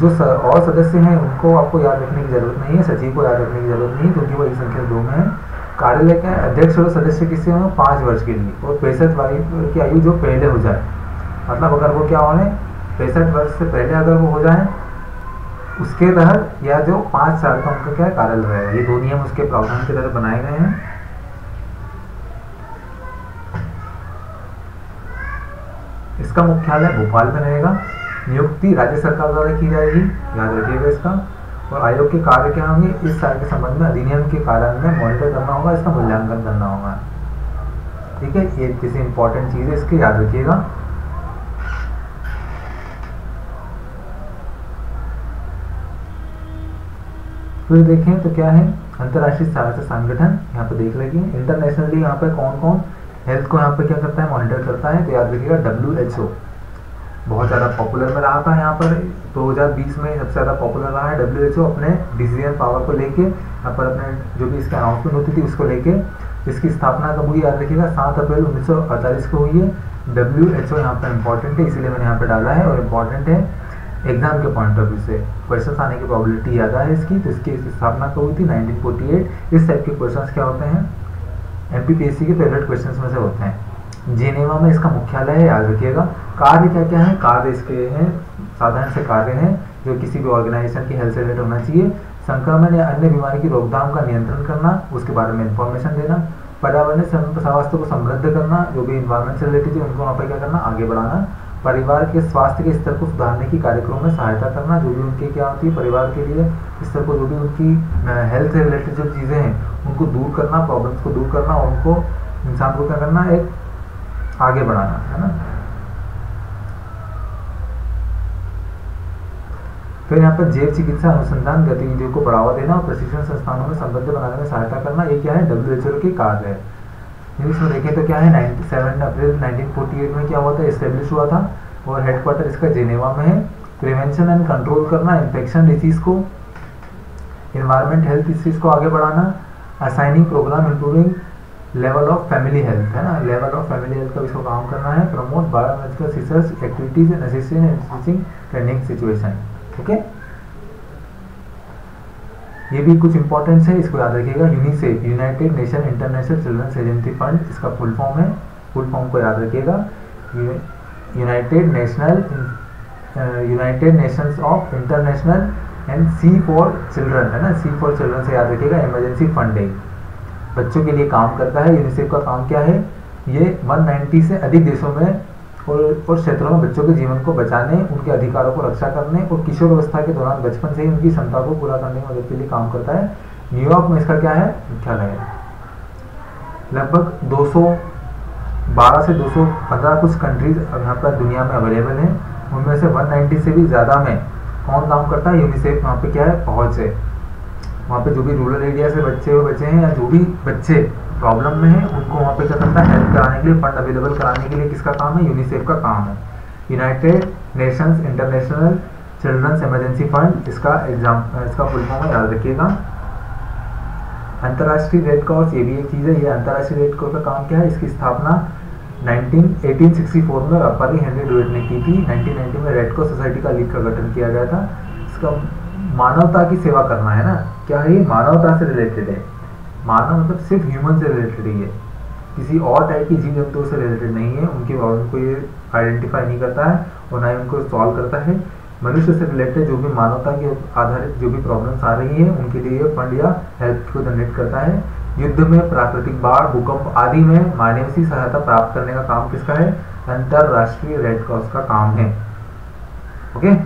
जो और सदस्य हैं उनको आपको याद रखने की जरूरत नहीं है, सचिव को याद रखने की जरूरत नहीं क्योंकि वो एक संख्या 2 में है। कार्यालय के अध्यक्ष और सदस्य किससे होंगे, 5 वर्ष के लिए और 65 वर्ष की आयु जो पहले हो जाए, मतलब अगर वो क्या हो रहे 65 वर्ष से पहले अगर वो हो जाए उसके तहत या जो 5 साल का उनका क्या कार्यालय रहेगा, ये 2 नियम उसके प्रावधान के तहत बनाए गए हैं। इसका मुख्यालय भोपाल में रहेगा। नियुक्ति राज्य सरकार द्वारा की जाएगी, याद रखिएगा इसका। और आयोग के कार्य क्या होंगे इस साल के संबंध में अधिनियम के कार्यान्वयन में मॉनिटर करना होगा, इसका मूल्यांकन करना होगा। ठीक है, ये किसी इंपॉर्टेंट चीज है, इसके याद रखिएगा। फिर देखें तो क्या है, अंतर्राष्ट्रीय स्वास्थ्य संगठन यहाँ पे देख लेंगे। इंटरनेशनली यहाँ पे कौन कौन हेल्थ को यहाँ पे क्या करता है, मॉनिटर करता है, तो याद रखिएगा WHO बहुत ज़्यादा पॉपुलर में रहा था। यहाँ पर 2020 में सबसे ज़्यादा पॉपुलर रहा है। WHO अपने डिसीजन पावर को लेके यहाँ पर अपने जो भी इसकी अनाउंसमेंट होती थी उसको लेके, इसकी स्थापना कब हुई याद रखिएगा 7 अप्रैल 1948 को हुई है। WHO यहाँ पर इम्पॉर्टेंट है, इसीलिए मैंने यहाँ पर डाला है और इम्पॉर्टेंट है एग्जाम के पॉइंट ऑफ व्यू से, क्वेश्चन आने की प्रोबेबिलिटी ज़्यादा है इसकी। तो इसकी स्थापना कब हुई थी 1948। इस टाइप के क्वेश्चन क्या होते हैं MPPSC के फेवरेट क्वेश्चंस में से होते हैं। जिनेवा में इसका मुख्यालय है, याद रखिएगा। कार्य क्या क्या है, कार्य इसके हैं साधारण से कार्य हैं जो किसी भी ऑर्गेनाइजेशन की हेल्थ से रिलेटेड होना चाहिए। संक्रमण या अन्य बीमारी की रोकथाम का नियंत्रण करना, उसके बारे में इंफॉर्मेशन देना। पर्यावरण स्वास्थ्य को समृद्ध करना, जो भी इन्वायरमेंट से रिलेटेड है उनको वहाँ पर क्या करना, आगे बढ़ाना। परिवार के स्वास्थ्य के स्तर को सुधारने की कार्यक्रम में सहायता करना, जो भी उनके क्या होती है परिवार के लिए स्तर को, जो भी उनकी हेल्थ से रिलेटेड जो चीज़ें हैं उनको दूर करना, प्रॉब्लम्स को दूर करना, उनको इंसान को क्या करना एक आगे बढ़ाना, है ना। फिर यहाँ पर जैव चिकित्सा अनुसंधान गतिविधियों को बढ़ावा देना और प्रशिक्षण संस्थानों में समृद्ध बनाने में सहायता करना, ये क्या है WHO के कार्य है। इसमें देखें तो क्या है 7 अप्रैल 1948 में क्या हुआ था, इस्टेब्लिश हुआ था और हेडक्वार्टर इसका जिनेवा में है। प्रिवेंशन एंड कंट्रोल करना, इन्फेक्शन डिसीज को, इन्वायरमेंट हेल्थ इश्यूज को आगे बढ़ाना। Assigning programme including level of family health, है ना, लेवल ऑफ फैमिली हेल्थ का इसको काम करना है। Promote biomedical research activities and assisting and training situation. Okay, ये भी कुछ इंपॉर्टेंस है, इसको याद रखिएगा। UNICEF united nation international children's agency fund इसका फुल फॉर्म है, फुल फॉर्म को याद रखिएगा। United nations of international and C for children, है ना, सी फॉर चिल्ड्रन से याद रखिएगा इमरजेंसी फंडिंग, बच्चों के लिए काम करता है। यूनिसेफ का काम क्या है, ये 190 से अधिक देशों में और क्षेत्रों में बच्चों के जीवन को बचाने, उनके अधिकारों को रक्षा करने और किशोर अवस्था के दौरान बचपन से ही उनकी क्षमता को पूरा करने में मदद के लिए काम करता है। न्यूयॉर्क में इसका क्या है मुख्यालय है। लगभग 212 से 215 कुछ कंट्रीज यहाँ पर दुनिया में अवेलेबल हैं, उनमें से 190 से भी ज़्यादा में कौन काम करता है, यूनिसेफ वहाँ पर क्या है पहुँच है। वहाँ पर जो भी रूरल एरिया से बच्चे हैं या जो भी बच्चे प्रॉब्लम में है उनको वहाँ पे क्या करता है, हेल्प कराने के लिए, फंड अवेलेबल कराने के लिए किसका काम है, यूनिसेफ का काम है। United nations international children's emergency fund इसका फुल फॉर्म है, याद रखिएगा। अंतर्राष्ट्रीय रेड क्रॉस, ये भी एक चीज़ है। ये अंतर्राष्ट्रीय रेड क्रॉस का काम क्या है, इसकी स्थापना 1864 में अपर हेनरी ड्यूइट ने की थी। 1990 में रेड क्रॉस सोसाइटी का लीग का गठन किया गया था। इसका मानवता की सेवा करना, है ना, क्या है ये मानवता से रिलेटेड है। मानव मतलब सिर्फ ह्यूमन से रिलेटेड ही है, किसी और टाइप की जीव जंतुओं से रिलेटेड नहीं है। उनके प्रॉब्लम को ये आइडेंटिफाई नहीं करता है और ना ही उनको सॉल्व करता है। मनुष्य से रिलेटेड जो भी मानवता के आधारित जो भी प्रॉब्लम्स आ रही हैं उनके लिए फंड या हेल्प को जनरेट करता है। युद्ध में, प्राकृतिक बाढ़, भूकंप आदि में मानवीय सहायता प्राप्त करने का काम किसका है, अंतर्राष्ट्रीय रेड क्रॉस का काम है। ओके,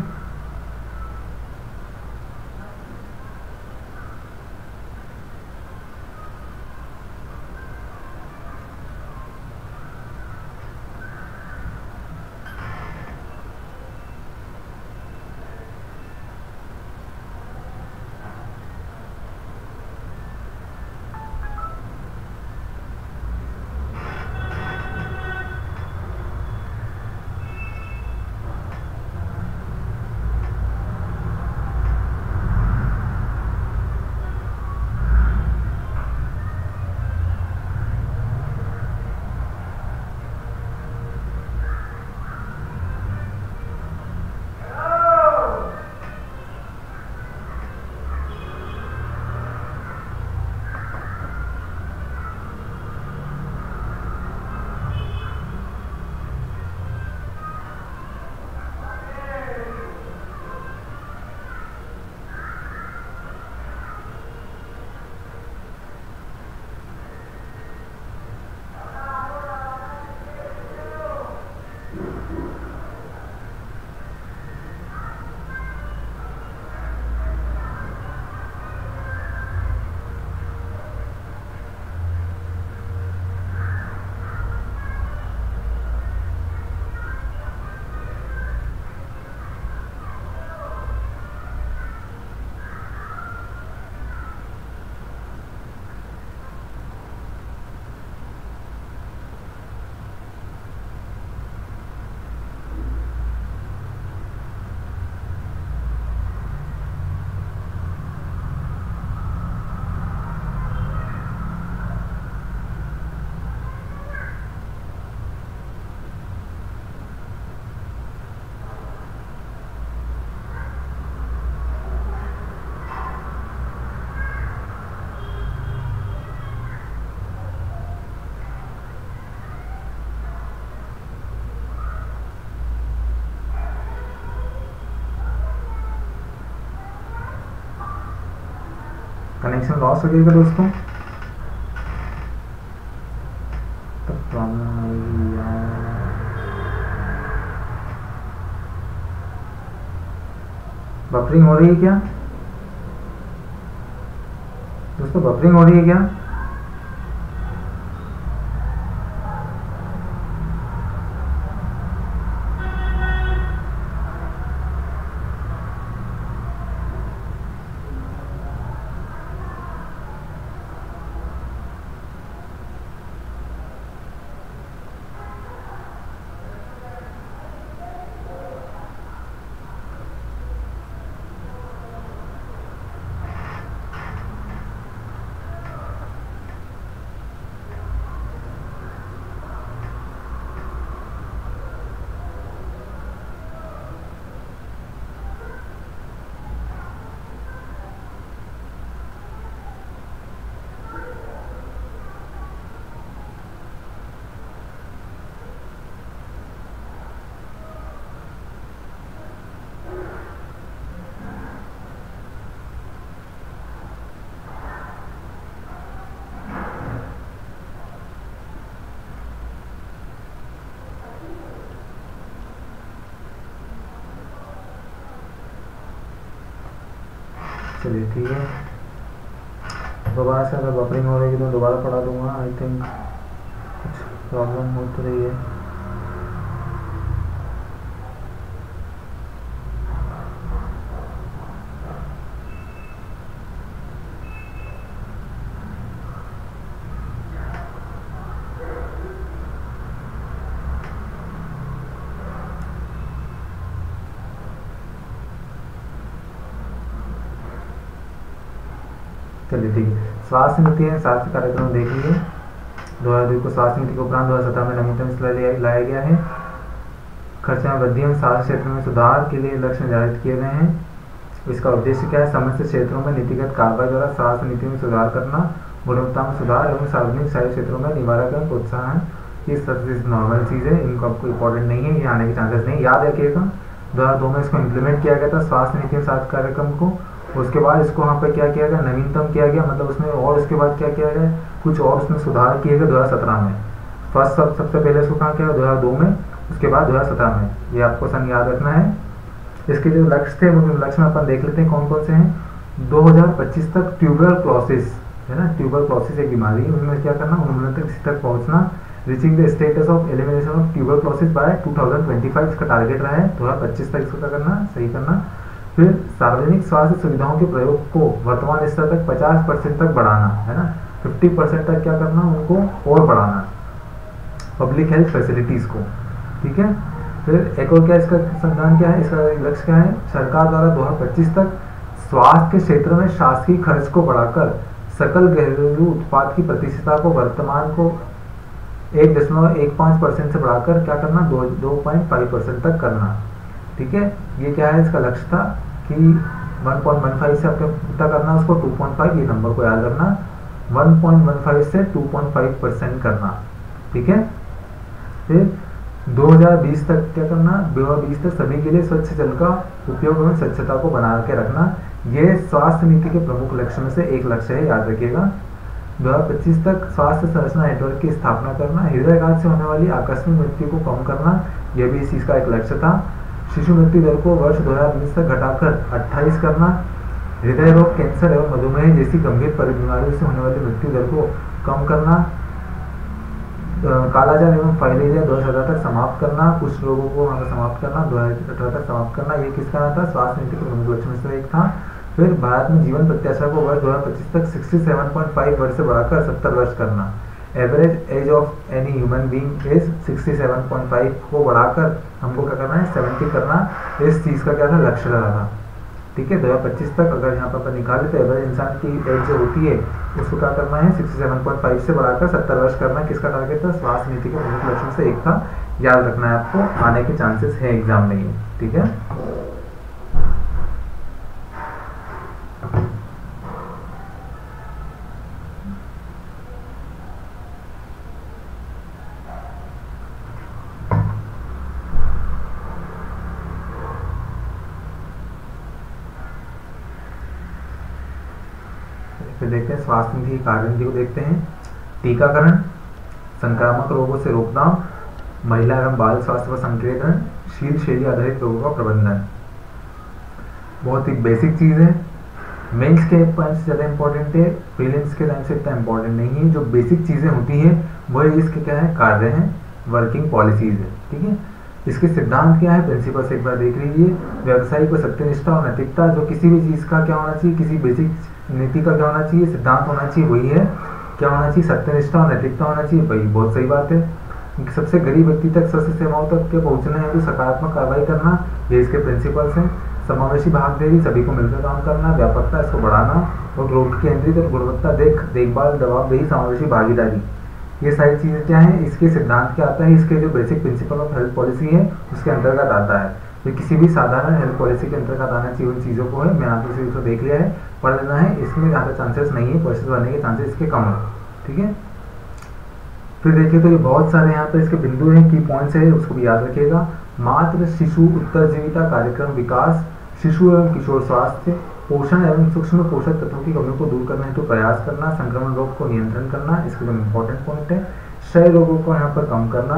कनेक्शन लॉस हो जाएगा दोस्तों, तो प्रॉब्लम आएगी यार। बफरिंग हो रही है क्या दोस्तों? बफरिंग हो रही है क्या? ठीक है, दोबारा से अगर बफरिंग हो रही है तो दोबारा पढ़ा दूंगा। आई थिंक कुछ प्रॉब्लम हो तो रही है। चलिए ठीक है, स्वास्थ्य नीति है, स्वास्थ्य कार्यक्रम देख लीजिए। 2002 को स्वास्थ्य नीति के उपरांत 2017 में नवीनतम स्तर लाया गया है। खर्चे में वृद्धि एवं स्वास्थ्य क्षेत्र में सुधार के लिए लक्ष्य निर्धारित किए गए हैं। इसका उद्देश्य क्या है? समस्त क्षेत्रों में नीतिगत कार्रवाई द्वारा स्वास्थ्य नीति में सुधार करना, गुणवत्ता में सुधार एवं सार्वजनिक सारे क्षेत्रों में निवारक का प्रोत्साहन। ये सब नॉर्मल चीज़ है, इनको आपको इंपॉर्टेंट नहीं है, ये आने के चांसेस नहीं। याद रखिएगा 2002 में इसको इम्प्लीमेंट किया गया था स्वास्थ्य नीति स्वास्थ्य कार्यक्रम को। उसके बाद इसको वहाँ पर क्या किया गया? नवीनतम किया गया, मतलब उसमें। और उसके बाद क्या किया गया? कुछ और उसमें सुधार किए गए 2017 में। फर्स्ट सबसे पहले इसको कहाँ किया? 2002 में, उसके बाद 2017 में। ये आपको सन याद रखना है। इसके जो लक्ष्य थे वो लक्ष्य में अपन देख लेते हैं कौन कौन से हैं। 2025 तक ट्यूबरक्लोसिस है ना, ट्यूबरक्लोसिस एक बीमारी है, उनमें क्या करना? 19 तक पहुँचना। Reaching the status of elimination of tuberculosis by 2025 इसका टारगेट रहा है। 2025 तक इसको करना, सही करना। फिर सार्वजनिक स्वास्थ्य सुविधाओं के प्रयोग को वर्तमान स्तर तक 50% तक बढ़ाना है ना, 50% तक क्या करना? उनको और बढ़ाना, पब्लिक हेल्थ फैसिलिटीज़ को, ठीक है। फिर एक और क्या इसका संज्ञान क्या है? इसका लक्ष्य क्या है? सरकार द्वारा 2025 तक स्वास्थ्य के क्षेत्र में शासकीय खर्च को बढ़ाकर सकल घरेलू उत्पाद की प्रतिशतता को वर्तमान को 1.15% से बढ़ाकर क्या करना? 2.5% तक करना, ठीक है। ये क्या है? इसका लक्ष्य था कि 1.15 से आपको कितना करना? उसको 2.5, ये नंबर को याद रखना, 1.15 से 2.5% करना, ठीक है। फिर 2020 तक क्या करना? 2020 तक सभी के लिए स्वच्छ जल का उपयोग एवं स्वच्छता को बना के रखना। ये स्वास्थ्य नीति के प्रमुख लक्ष्य में से एक लक्ष्य है, याद रखिएगा। 2025 तक स्वास्थ्य संरचना नेटवर्क की स्थापना करना। हृदयाघात से होने वाली आकस्मिक मृत्यु को कम करना, यह भी इस चीज़ का एक लक्ष्य था। शिशु मृत्यु दर को वर्ष 2019 तक घटाकर 28 करना। हृदय रोग, कैंसर एवं मधुमेह जैसी गंभीर बीमारियों से होने वाली मृत्यु दर को कम करना। कालाजार एवं फाइलेरिया 2017 तक समाप्त करना, कुछ रोगों को वहाँ समाप्त करना, 2018 तक समाप्त करना। ये किसका नाम था? स्वास्थ्य नीति के प्रमुख लक्ष्य में से एक था। फिर भारत में जीवन प्रत्याशा को वर्ष 2025 तक 67.5 वर्ष से बढ़ाकर 70 वर्ष करना। Average age of any human being is 67.5 को बढ़ाकर हमको क्या करना है? 70 करना। इस चीज़ का क्या था? लक्ष्य रहा था, ठीक है। 2025 तक अगर यहाँ पर निकाले तो एवरेज इंसान की एज जो होती है उसको क्या करना है? 67.5 से बढ़ाकर 70 वर्ष करना। किसका टारगेट था? स्वास्थ्य नीति के प्रमुख लक्ष्यों से एक था, याद रखना है आपको, आने के चांसेस है एग्जाम में, ठीक है। से देखते हैं, स्वास्थ्य निधि के कार्य नीति को देखते हैं, टीकाकरण, संक्रामक रोगों से रोकना, महिला एवं बाल स्वास्थ्य पर संकेंद्रण, शील शैली आधारित रोगों का प्रबंधन। बहुत ही बेसिक चीज है, मेंस के पॉइंट्स ज़्यादा इंपॉर्टेंट है, प्रीलिम्स के टाइम से इतना इंपॉर्टेंट नहीं है। जो बेसिक चीज़ें होती है वो इसके क्या है, कार्य हैं, वर्किंग पॉलिसीज है, ठीक है। इसके सिद्धांत क्या है, प्रिंसिपल्स एक बार देख लीजिए। व्यवसायी को सत्यनिष्ठा और नैतिकता, जो किसी भी चीज़ का क्या होना चाहिए, किसी बेसिक नीति का क्या होना चाहिए, सिद्धांत होना चाहिए, वही है क्या होना चाहिए, सत्यनिष्ठा और नैतिकता होना चाहिए, वही बहुत सही बात है। सबसे गरीब व्यक्ति तक स्वास्थ्य सेवाओं तक के पहुँचना है तो सकारात्मक कार्रवाई करना, ये इसके प्रिंसिपल्स हैं। समावेशी भागीदारी, सभी को मिलकर काम करना, व्यापकता इसको बढ़ाना और रोग केंद्रित और गुणवत्ता देखभाल जवाबदेही समावेशी भागीदारी, ये सारी चीज़ें क्या हैं, इसके सिद्धांत क्या आता है, इसके जो basic principle of health policy है उसके अंतर्गत आता है। तो किसी भी साधारण हेल्थ पॉलिसी के अंतर्गत आना चाहिए उन चीज़ों को है। मैंने आप इसी को देख लिया है, पढ़ लेना है, इसमें ज़्यादा चांसेस नहीं है, क्वेश्चन बनने के चांसेस इसके कम है, ठीक है। फिर देखिए तो ये बहुत सारे यहाँ पर इसके बिंदु हैं, की पॉइंट्स है, उसको भी याद रखिएगा। मातृ शिशु उत्तरजीविता कार्यक्रम विकास, शिशु एवं किशोर स्वास्थ्य, पोषण एवं सूक्ष्म पोषक तत्वों की कमियों को दूर करने हेतु प्रयास करना, संक्रमण रोग को नियंत्रण करना, इसके जो इम्पोर्टेंट पॉइंट है, क्षय रोगों को यहाँ पर कम करना,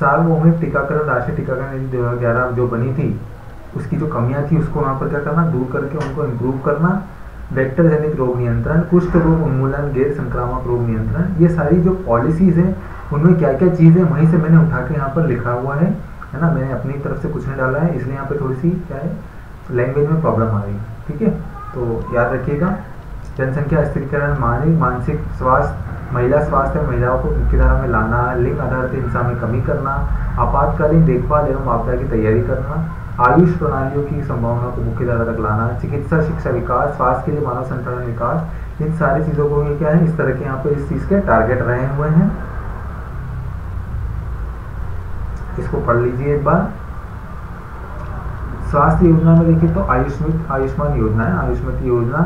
सार्वभौमिक टीकाकरण, राष्ट्रीय टीकाकरण नीति 2011 जो बनी थी उसकी जो कमियां थी उसको यहाँ पर क्या करना, दूर करके उनको इम्प्रूव करना, वेक्टर जनित रोग नियंत्रण, कुष्ठ रोग उन्मूलन, गैर संक्रामक रोग नियंत्रण, ये सारी जो पॉलिसीज हैं उनमें क्या क्या चीज़ें वहीं से मैंने उठा के यहाँ पर लिखा हुआ है ना, मैंने अपनी तरफ से कुछ नहीं डाला है, इसलिए यहाँ पे थोड़ी सी क्या है लैंग्वेज में प्रॉब्लम आ रही है, ठीक है, तो याद रखिएगा। जनसंख्या स्थिरीकरण, मानसिक स्वास्थ्य, महिला स्वास्थ्य, महिलाओं को मुख्यधारा में लाना, लिंग आधारित हिंसा में कमी करना, आपातकालीन देखभाल एवं आपदा की तैयारी करना, आयुष प्रणालियों की संभावना को मुख्यधारा तक लाना, चिकित्सा शिक्षा विकास, स्वास्थ्य के लिए मानव संसाधन विकास, इन सारी चीज़ों को क्या है इस तरह के यहाँ पर इस चीज़ के टारगेट रहे हुए हैं। इसको पढ़ लीजिए एक बार। स्वास्थ्य योजना में देखिए तो आयुष्मान योजना है, आयुष्मान योजना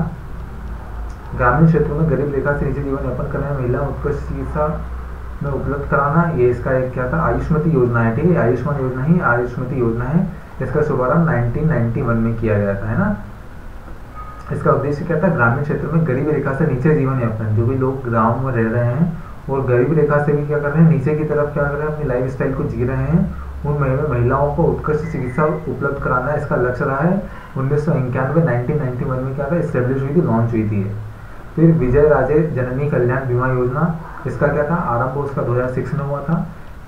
ग्रामीण क्षेत्रों में गरीब रेखा से नीचे जीवन यापन करने में महिला उत्कृष्ट चिकित्सा में उपलब्ध कराना, ये इसका एक क्या था, आयुष्मान योजना है, ठीक है, आयुष्मान योजना ही आयुष्मान योजना है। इसका शुभारंभ 1991 में किया गया था, है ना। इसका उद्देश्य क्या था, ग्रामीण क्षेत्रों में गरीब रेखा से नीचे जीवन यापन, जो भी लोग गाँव में रह रहे हैं और गरीब रेखा से भी क्या कर रहे हैं, नीचे की तरफ क्या कर रहे हैं, अपनी लाइफ स्टाइल को जी रहे हैं, उन महिलाओं को उत्कृष्ट चिकित्सा उपलब्ध कराना इसका लक्ष्य रहा है। 1991 में क्या था, स्टेब्लिश हुई थी, लॉन्च हुई थी। फिर विजय राजे जननी कल्याण बीमा योजना, इसका क्या था आरंभ, उसका 2006 में हुआ था,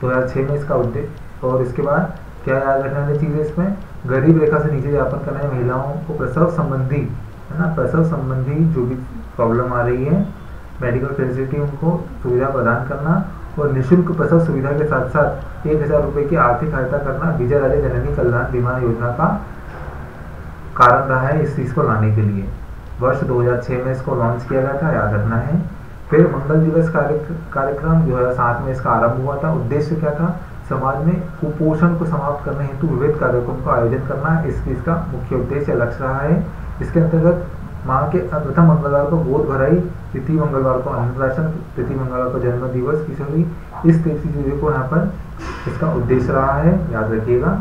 2006 में इसका उद्देश्य। और इसके बाद क्या याद रखने वाली चीज़ें इसमें, गरीब रेखा से नीचे यापन करने वाली महिलाओं को प्रसव संबंधी, है ना, प्रसव संबंधी जो भी प्रॉब्लम आ रही है, मेडिकल फैसिलिटी उनको सुविधा प्रदान करना और निःशुल्क प्रसव सुविधा के साथ साथ 1000 रुपये की आर्थिक सहायता करना, विजय राजे जननी कल्याण बीमा योजना का कारण रहा है इस चीज़ को लाने के लिए। वर्ष 2006 में इसको लॉन्च किया गया था, याद रखना है। फिर मंगल दिवस कार्यक्रम 2007 में इसका आरंभ हुआ था। उद्देश्य क्या था, समाज में कुपोषण को समाप्त करने हेतु विविध कार्यक्रम का आयोजन करना, इस चीज़ का मुख्य उद्देश्य लक्ष्य रहा है। इसके अंतर्गत माँ के प्रथम मंगलवार को गोद भराई, तिथि मंगलवार को अन्नप्राशन, तिथि मंगलवार को जन्म दिवस किशोरी, इस तरह की चीजों को यहाँ पर इसका उद्देश्य रहा है, याद रखिएगा।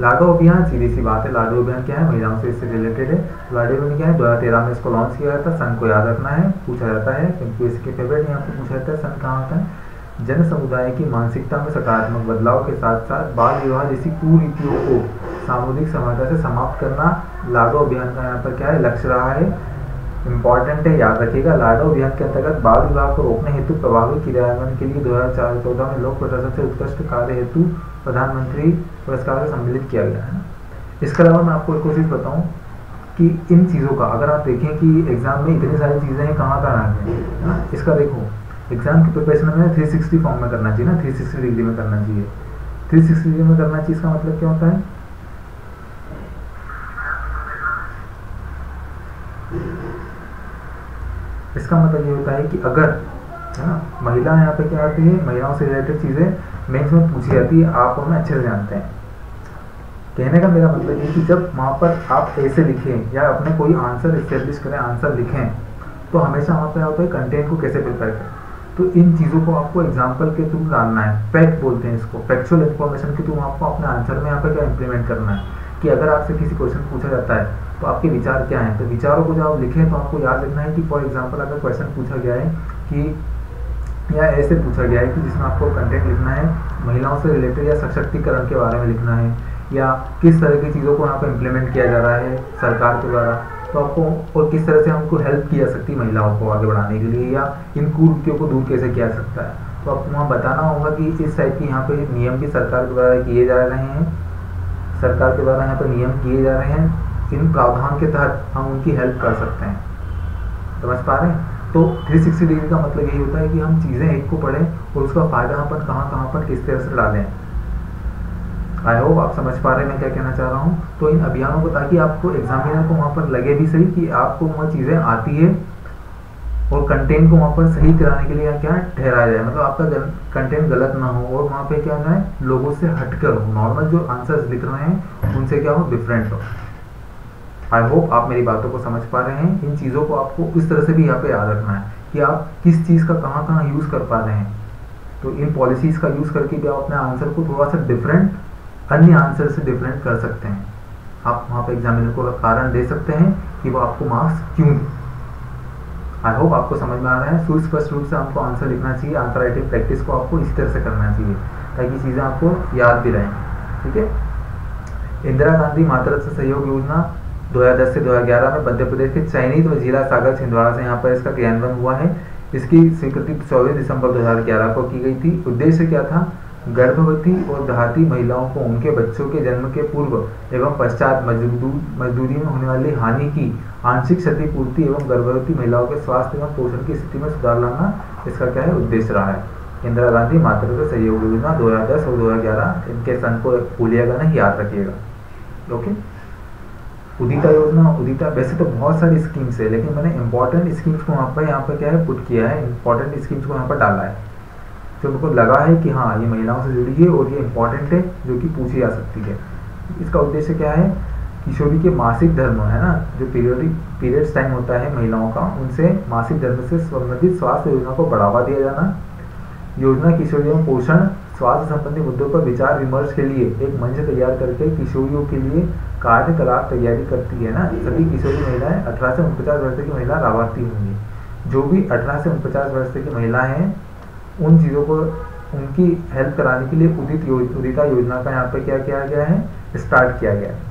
लाडो अभियान, सीधी सी बात है, लाडो अभियान क्या है, महिलाओं से इससे रिलेटेड है। लाडो अभियान क्या है, 2013 में इसको लॉन्च किया जाता है। सन को याद रखना है, पूछा जाता है, एमपीपीएससी फेवरेट यहाँ पर पूछा जाता है, सन कहाँ होता है। जन समुदाय की मानसिकता में सकारात्मक बदलाव के साथ साथ बाल विवाह जैसी कुरीतियों को सामुदायिक समानता से समाप्त करना, लाडो अभियान का यहाँ पर क्या है लक्ष्य रहा है, इम्पॉर्टेंट है, याद रखिएगा। लाडो अभियान के अंतर्गत बाल विवाह को रोकने हेतु प्रभावी क्रियान्वयन के लिए 2014 में लोक प्रशासन से उत्कृष्ट कार्य हेतु प्रधानमंत्री पुरस्कार से सम्मिलित किया गया है। इसके अलावा मैं आपको एक कोशिश बताऊँ कि इन चीज़ों का अगर आप देखें कि एग्जाम में इतनी सारी चीज़ें हैं, कहाँ कहाँ आएंगे, है ना। इसका देखो एग्जाम की प्रिपरेशन में 360 फॉर्म में करना चाहिए ना, 360 डिग्री में करना चाहिए। 360 डिग्री में करना चाहिए इसका मतलब क्या होता है, इसका मतलब ये होता है कि अगर, है ना, महिला यहाँ पे क्या आती है, महिलाओं से रिलेटेड चीज़ें मेंस में पूछी जाती है, आप उन्हें अच्छे से जानते हैं। कहने का मेरा मतलब ये कि जब वहाँ पर आप ऐसे लिखें या अपने कोई आंसर इस्टेब्लिश करें, आंसर लिखें, तो हमेशा वहाँ पर होता है कंटेंट को कैसे प्रिपेयर करें। तो इन चीज़ों को आपको एग्जाम्पल के थ्रू जानना है, फैक्ट बोलते हैं इसको, फैक्चुअल इन्फॉर्मेशन के थ्रू आपको अपने आंसर में यहाँ पर क्या इम्प्लीमेंट करना है। कि अगर आपसे किसी क्वेश्चन पूछा जाता है तो आपके विचार क्या हैं। तो विचारों को जब आप लिखें तो आपको याद रखना है कि फॉर एग्जांपल अगर क्वेश्चन पूछा गया है कि या ऐसे पूछा गया है कि जिसमें आपको कंटेंट लिखना है महिलाओं से रिलेटेड या सशक्तिकरण के बारे में लिखना है या किस तरह की चीज़ों को यहाँ पर इम्प्लीमेंट किया जा रहा है सरकार के द्वारा, तो आपको और किस तरह से हमको हेल्प की जा सकती है महिलाओं को आगे बढ़ाने के लिए या इन कुरीतियों को दूर कैसे किया जा सकता है। तो आपको वहाँ बताना होगा कि इस टाइप के यहाँ पे नियम भी सरकार के द्वारा किए जा रहे हैं, सरकार के द्वारा यहाँ पर नियम किए जा रहे हैं, इन प्रावधान के तहत हम उनकी हेल्प कर सकते हैं। समझ पा रहे हैं। तो 360 डिग्री का मतलब यही होता है कि हम चीज़ें एक को पढ़ें और उसका फ़ायदा हम पर कहाँ पर किस तरह से डालें। आई होप आप समझ पा रहे हैं मैं क्या कहना चाह रहा हूँ। तो इन अभियानों को ताकि आपको एग्जामिनर को वहाँ पर लगे भी सही कि आपको वहाँ चीज़ें आती है और कंटेंट को वहाँ पर सही कराने के लिए क्या ठहराया जाए, मतलब आपका कंटेंट गलत ना हो और वहाँ पे क्या ना है लोगों से हटकर हो, नॉर्मल जो आंसर्स लिख रहे हैं उनसे क्या हो डिफरेंट हो। आई होप आप मेरी बातों को समझ पा रहे हैं। इन चीज़ों को आपको इस तरह से भी यहाँ पर याद रखना है कि आप किस चीज़ का कहाँ यूज़ कर पा रहे हैं। तो इन पॉलिसीज़ का यूज़ करके भी आप अपने आंसर को थोड़ा सा डिफरेंट अन्य आंसर से डिफरेंट कर सकते हैं। आप वहाँ पर एग्जामिनर को कारण दे सकते हैं कि वो आपको मार्क्स क्यों दें। आई होप आपको समझ में आ रहा है। सुस्पष्ट रूप से आपको आंसर लिखना चाहिए, आंसर राइटिंग प्रैक्टिस को आपको इस तरह से करना चाहिए ताकि चीज़ें आपको याद भी रहें। ठीक है। इंदिरा गांधी मातृत्व सहयोग योजना 2010 से 2011 में मध्य प्रदेश के चयनित व जिला सागर छिंदवाड़ा से यहाँ पर इसका क्रियान्वयन हुआ है। इसकी स्वीकृति 24 दिसंबर 2011 को की गई थी। उद्देश्य क्या था, गर्भवती और देहाती महिलाओं को उनके बच्चों के जन्म के पूर्व एवं पश्चात मजदूरी में होने वाली हानि की आंशिक क्षतिपूर्ति एवं गर्भवती महिलाओं के स्वास्थ्य एवं पोषण की स्थिति में सुधार लाना इसका क्या है उद्देश्य रहा है। इंदिरा गांधी मातृत्व सहयोग योजना 2010 और 2011 इनके सन को भूलिएगा नहीं, याद रखिएगा। ओके। उदिता योजना, उदिता वैसे तो बहुत सारी स्कीम्स है लेकिन मैंने इंपॉर्टेंट स्कीम्स को यहाँ पर क्या है पुट किया है, इंपॉर्टेंट स्कीम्स को यहाँ पर डाला है जो उनको लगा है कि हाँ ये महिलाओं से जुड़ी है और ये इम्पॉर्टेंट है जो कि पूछी जा सकती है। इसका उद्देश्य क्या है, किशोरी के मासिक धर्म है ना जो पीरियड्स टाइम होता है महिलाओं का, उनसे मासिक धर्म से संबंधित स्वास्थ्य योजना को बढ़ावा दिया जाना। योजना किशोरियों में पोषण स्वास्थ्य संबंधी मुद्दों पर विचार विमर्श के लिए एक मंच तैयार करके किशोरियों के लिए कार्यकलाप तैयारी करती है ना। सभी किशोरी महिलाएं 18 से 49 वर्ष की महिला लाभार्थी होंगी। जो भी 18 से 49 वर्ष की महिला है उन चीज़ों को उनकी हेल्प कराने के लिए उदिता योजना का यहाँ पे क्या किया गया है स्टार्ट किया गया है।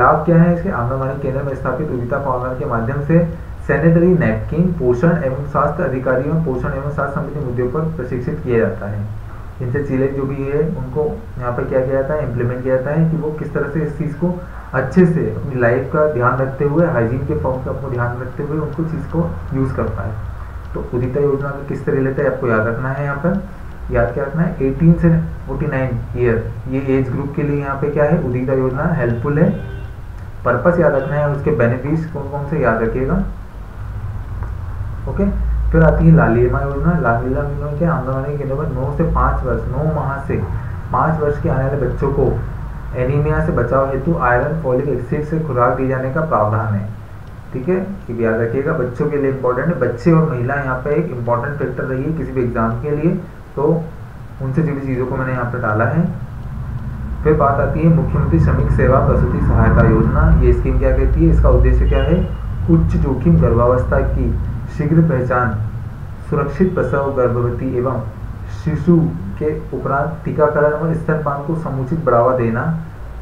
लाभ क्या है इसके, आंगनबाड़ी केंद्र में स्थापित उदिता कॉर्नर के माध्यम से सैनिटरी नैपकिन पोषण एवं स्वास्थ्य अधिकारियों पोषण एवं स्वास्थ्य संबंधी मुद्दों पर प्रशिक्षित किया जाता है। इनसे चीजें जो भी है उनको यहाँ पर क्या किया जाता है इम्प्लीमेंट किया जाता है कि वो किस तरह से इस चीज़ को अच्छे से अपनी लाइफ का ध्यान रखते हुए हाइजीन के फॉर्म का अपना ध्यान रखते हुए उनको चीज़ को यूज़ कर पाए। तो उदिता योजना का किस तरह लेते हैं आपको याद रखना है, यहाँ पर याद क्या रखना है 18 से 49 ईयर ये एज ग्रुप के लिए यहाँ पे क्या है उदिता योजना हेल्पफुल है। पर्पस याद रखना है और उसके बेनिफिट्स कौन कौन से याद रखिएगा। ओके। फिर आती है लालिमा योजना। लालिमा योजना के आंगनबाड़ी केंद्र पर 9 माह से 5 वर्ष के आने वाले बच्चों को एनीमिया से बचाव हेतु आयरन फॉलिक एसिड से खुराक दिए जाने का प्रावधान है। ठीक है, ये भी याद रखिएगा। बच्चों के लिए इम्पोर्टेंट है, बच्चे और महिला यहाँ पे एक इम्पॉर्टेंट फैक्टर रही है किसी भी एग्जाम के लिए, तो उनसे जुड़ी चीज़ों को मैंने यहाँ पे डाला है। फिर बात आती है मुख्यमंत्री श्रमिक सेवा प्रसूति सहायता योजना। ये स्कीम क्या कहती है, इसका उद्देश्य क्या है, उच्च जोखिम गर्भावस्था की शीघ्र पहचान सुरक्षित प्रसव गर्भवती एवं शिशु के उपरांत टीकाकरण और स्तनपान को समुचित बढ़ावा देना,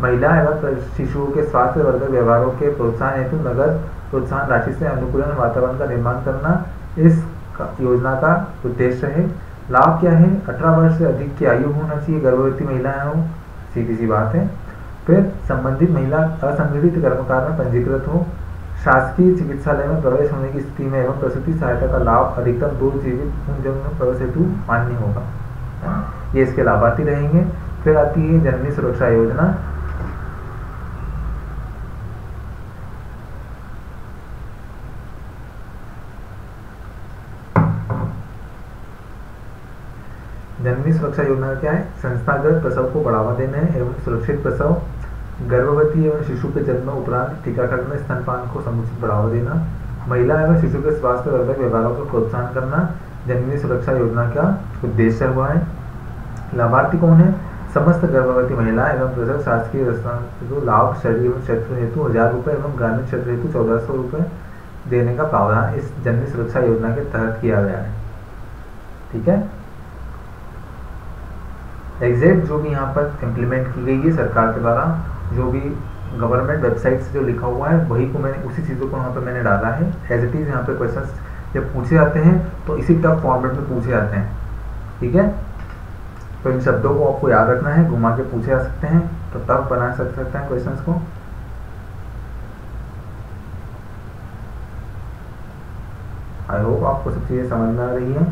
महिला एवं शिशुओं के स्वास्थ्य वर्धक व्यवहारों के प्रोत्साहन हेतु नगद प्रोत्साहन राशि से अनुकूलन वातावरण का निर्माण करना इस योजना का उद्देश्य है। लाभ क्या है, 18 वर्ष से अधिक की आयु होना चाहिए गर्भवती महिलाएं हो, सीधी सी बात है। फिर संबंधित महिला असंगठित कर्मकार में पंजीकृत हो, शासकीय चिकित्सालय में प्रवेश होने की स्थिति में एवं प्रसूति सहायता का लाभ अधिकतम 2 जीवित उन में प्रवेश हेतु मान्य होगा, ये इसके लाभार्थी रहेंगे। फिर आती है जननी सुरक्षा योजना। जननी सुरक्षा योजना क्या है, संस्थागत प्रसव को बढ़ावा देना है एवं सुरक्षित प्रसव गर्भवती एवं शिशु के जन्म उपरांत टीकाकरण में स्तनपान को समुचित बढ़ावा देना, महिला एवं शिशु के स्वास्थ्य वर्धक व्यवहारों को प्रोत्साहन करना जननी सुरक्षा योजना का उद्देश्य हुआ है। लाभार्थी कौन है, समस्त गर्भवती महिला एवं प्रसव शासकीय योजना लाभ शहरी एवं क्षेत्र हेतु 1000 रुपये एवं ग्रामीण क्षेत्र हेतु 1400 रुपये देने का प्रावधान इस जननी सुरक्षा योजना के तहत किया गया है। ठीक है, एग्जैक्ट जो भी यहाँ पर इम्प्लीमेंट की गई है सरकार के द्वारा, जो भी गवर्नमेंट वेबसाइट से जो लिखा हुआ है वही को मैंने उसी चीज़ों को यहाँ पर मैंने डाला है। एज इट इज़ यहाँ पे क्वेश्चंस जब पूछे जाते हैं तो इसी टफ फॉर्मेट में पूछे जाते हैं। ठीक है, तो इन शब्दों को आपको याद रखना है, घुमा के पूछे जा सकते हैं तो तब बना सकते हैं क्वेश्चंस को। आई होप आपको सब चीज़ें समझ में आ रही है।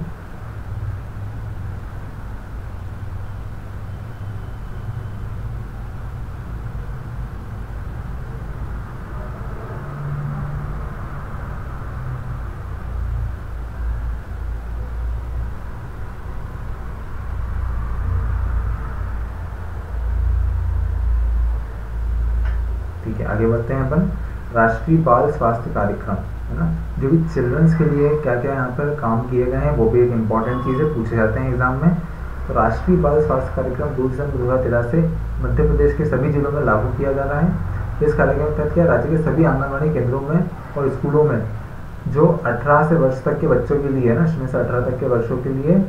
ठीक है, आगे बढ़ते हैं अपन। राष्ट्रीय बाल स्वास्थ्य कार्यक्रम है ना, जो भी चिल्ड्रंस के लिए क्या क्या यहाँ पर काम किए गए हैं वो भी एक इम्पॉर्टेंट चीज़ है, पूछे जाते हैं एग्जाम में। तो राष्ट्रीय बाल स्वास्थ्य कार्यक्रम 2 दिसंबर 2013 से मध्य प्रदेश के सभी जिलों में लागू किया जा रहा है। इस कार्यक्रम तहत क्या राज्य के सभी आंगनबाड़ी केंद्रों में और स्कूलों में जो 18 वर्ष तक के बच्चों के लिए है ना, 0 से 18 तक के वर्षों के लिए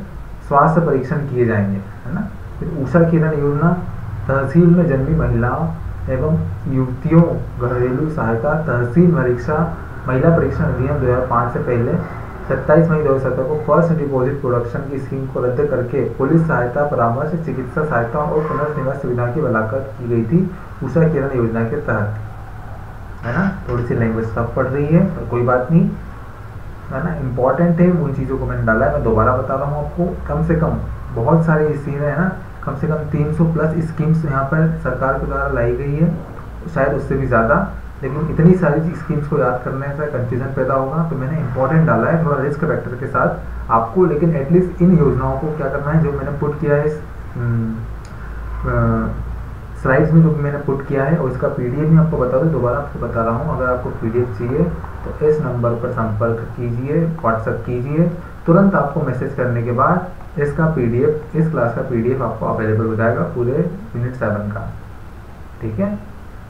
स्वास्थ्य परीक्षण किए जाएंगे है ना। फिर उषा किरण योजना, तहसील में जन्मी महिलाओं एवं युवतियों घरेलू सहायता, तहसील परीक्षा महिला परीक्षा अधिनियम 2005 से पहले 27 मई 2017 को फर्स्ट डिपॉजिट प्रोडक्शन की स्कीम को रद्द करके पुलिस सहायता, परामर्श, चिकित्सा सहायता और पुनर्निवास सुविधा की वकालत की गई थी उषा किरण योजना के तहत है ना। थोड़ी सी लैंग्वेज सब पड़ रही है पर कोई बात नहीं है ना, इम्पॉर्टेंट है उन चीज़ों को मैंने डाला है। मैं दोबारा बता रहा हूँ आपको, कम से कम बहुत सारी स्कीमें है ना, कम से कम 300+ स्कीम्स यहाँ पर सरकार के द्वारा लाई गई है, शायद उससे भी ज़्यादा, लेकिन इतनी सारी स्कीम्स को याद करने से कंफ्यूजन पैदा होगा तो मैंने इंपॉर्टेंट डाला है थोड़ा रिस्क फैक्टर के साथ आपको। लेकिन एटलीस्ट इन योजनाओं को क्या करना है जो मैंने पुट किया है स्लाइड्स में, जो मैंने पुट किया है, और इसका PDF भी आपको बता दूँ, दोबारा आपको बता रहा हूँ। अगर आपको PDF चाहिए तो इस नंबर पर संपर्क कीजिए, व्हाट्सएप कीजिए, तुरंत आपको मैसेज करने के बाद इसका PDF, इस क्लास का PDF आपको अवेलेबल हो जाएगा पूरे यूनिट 7 का। ठीक है,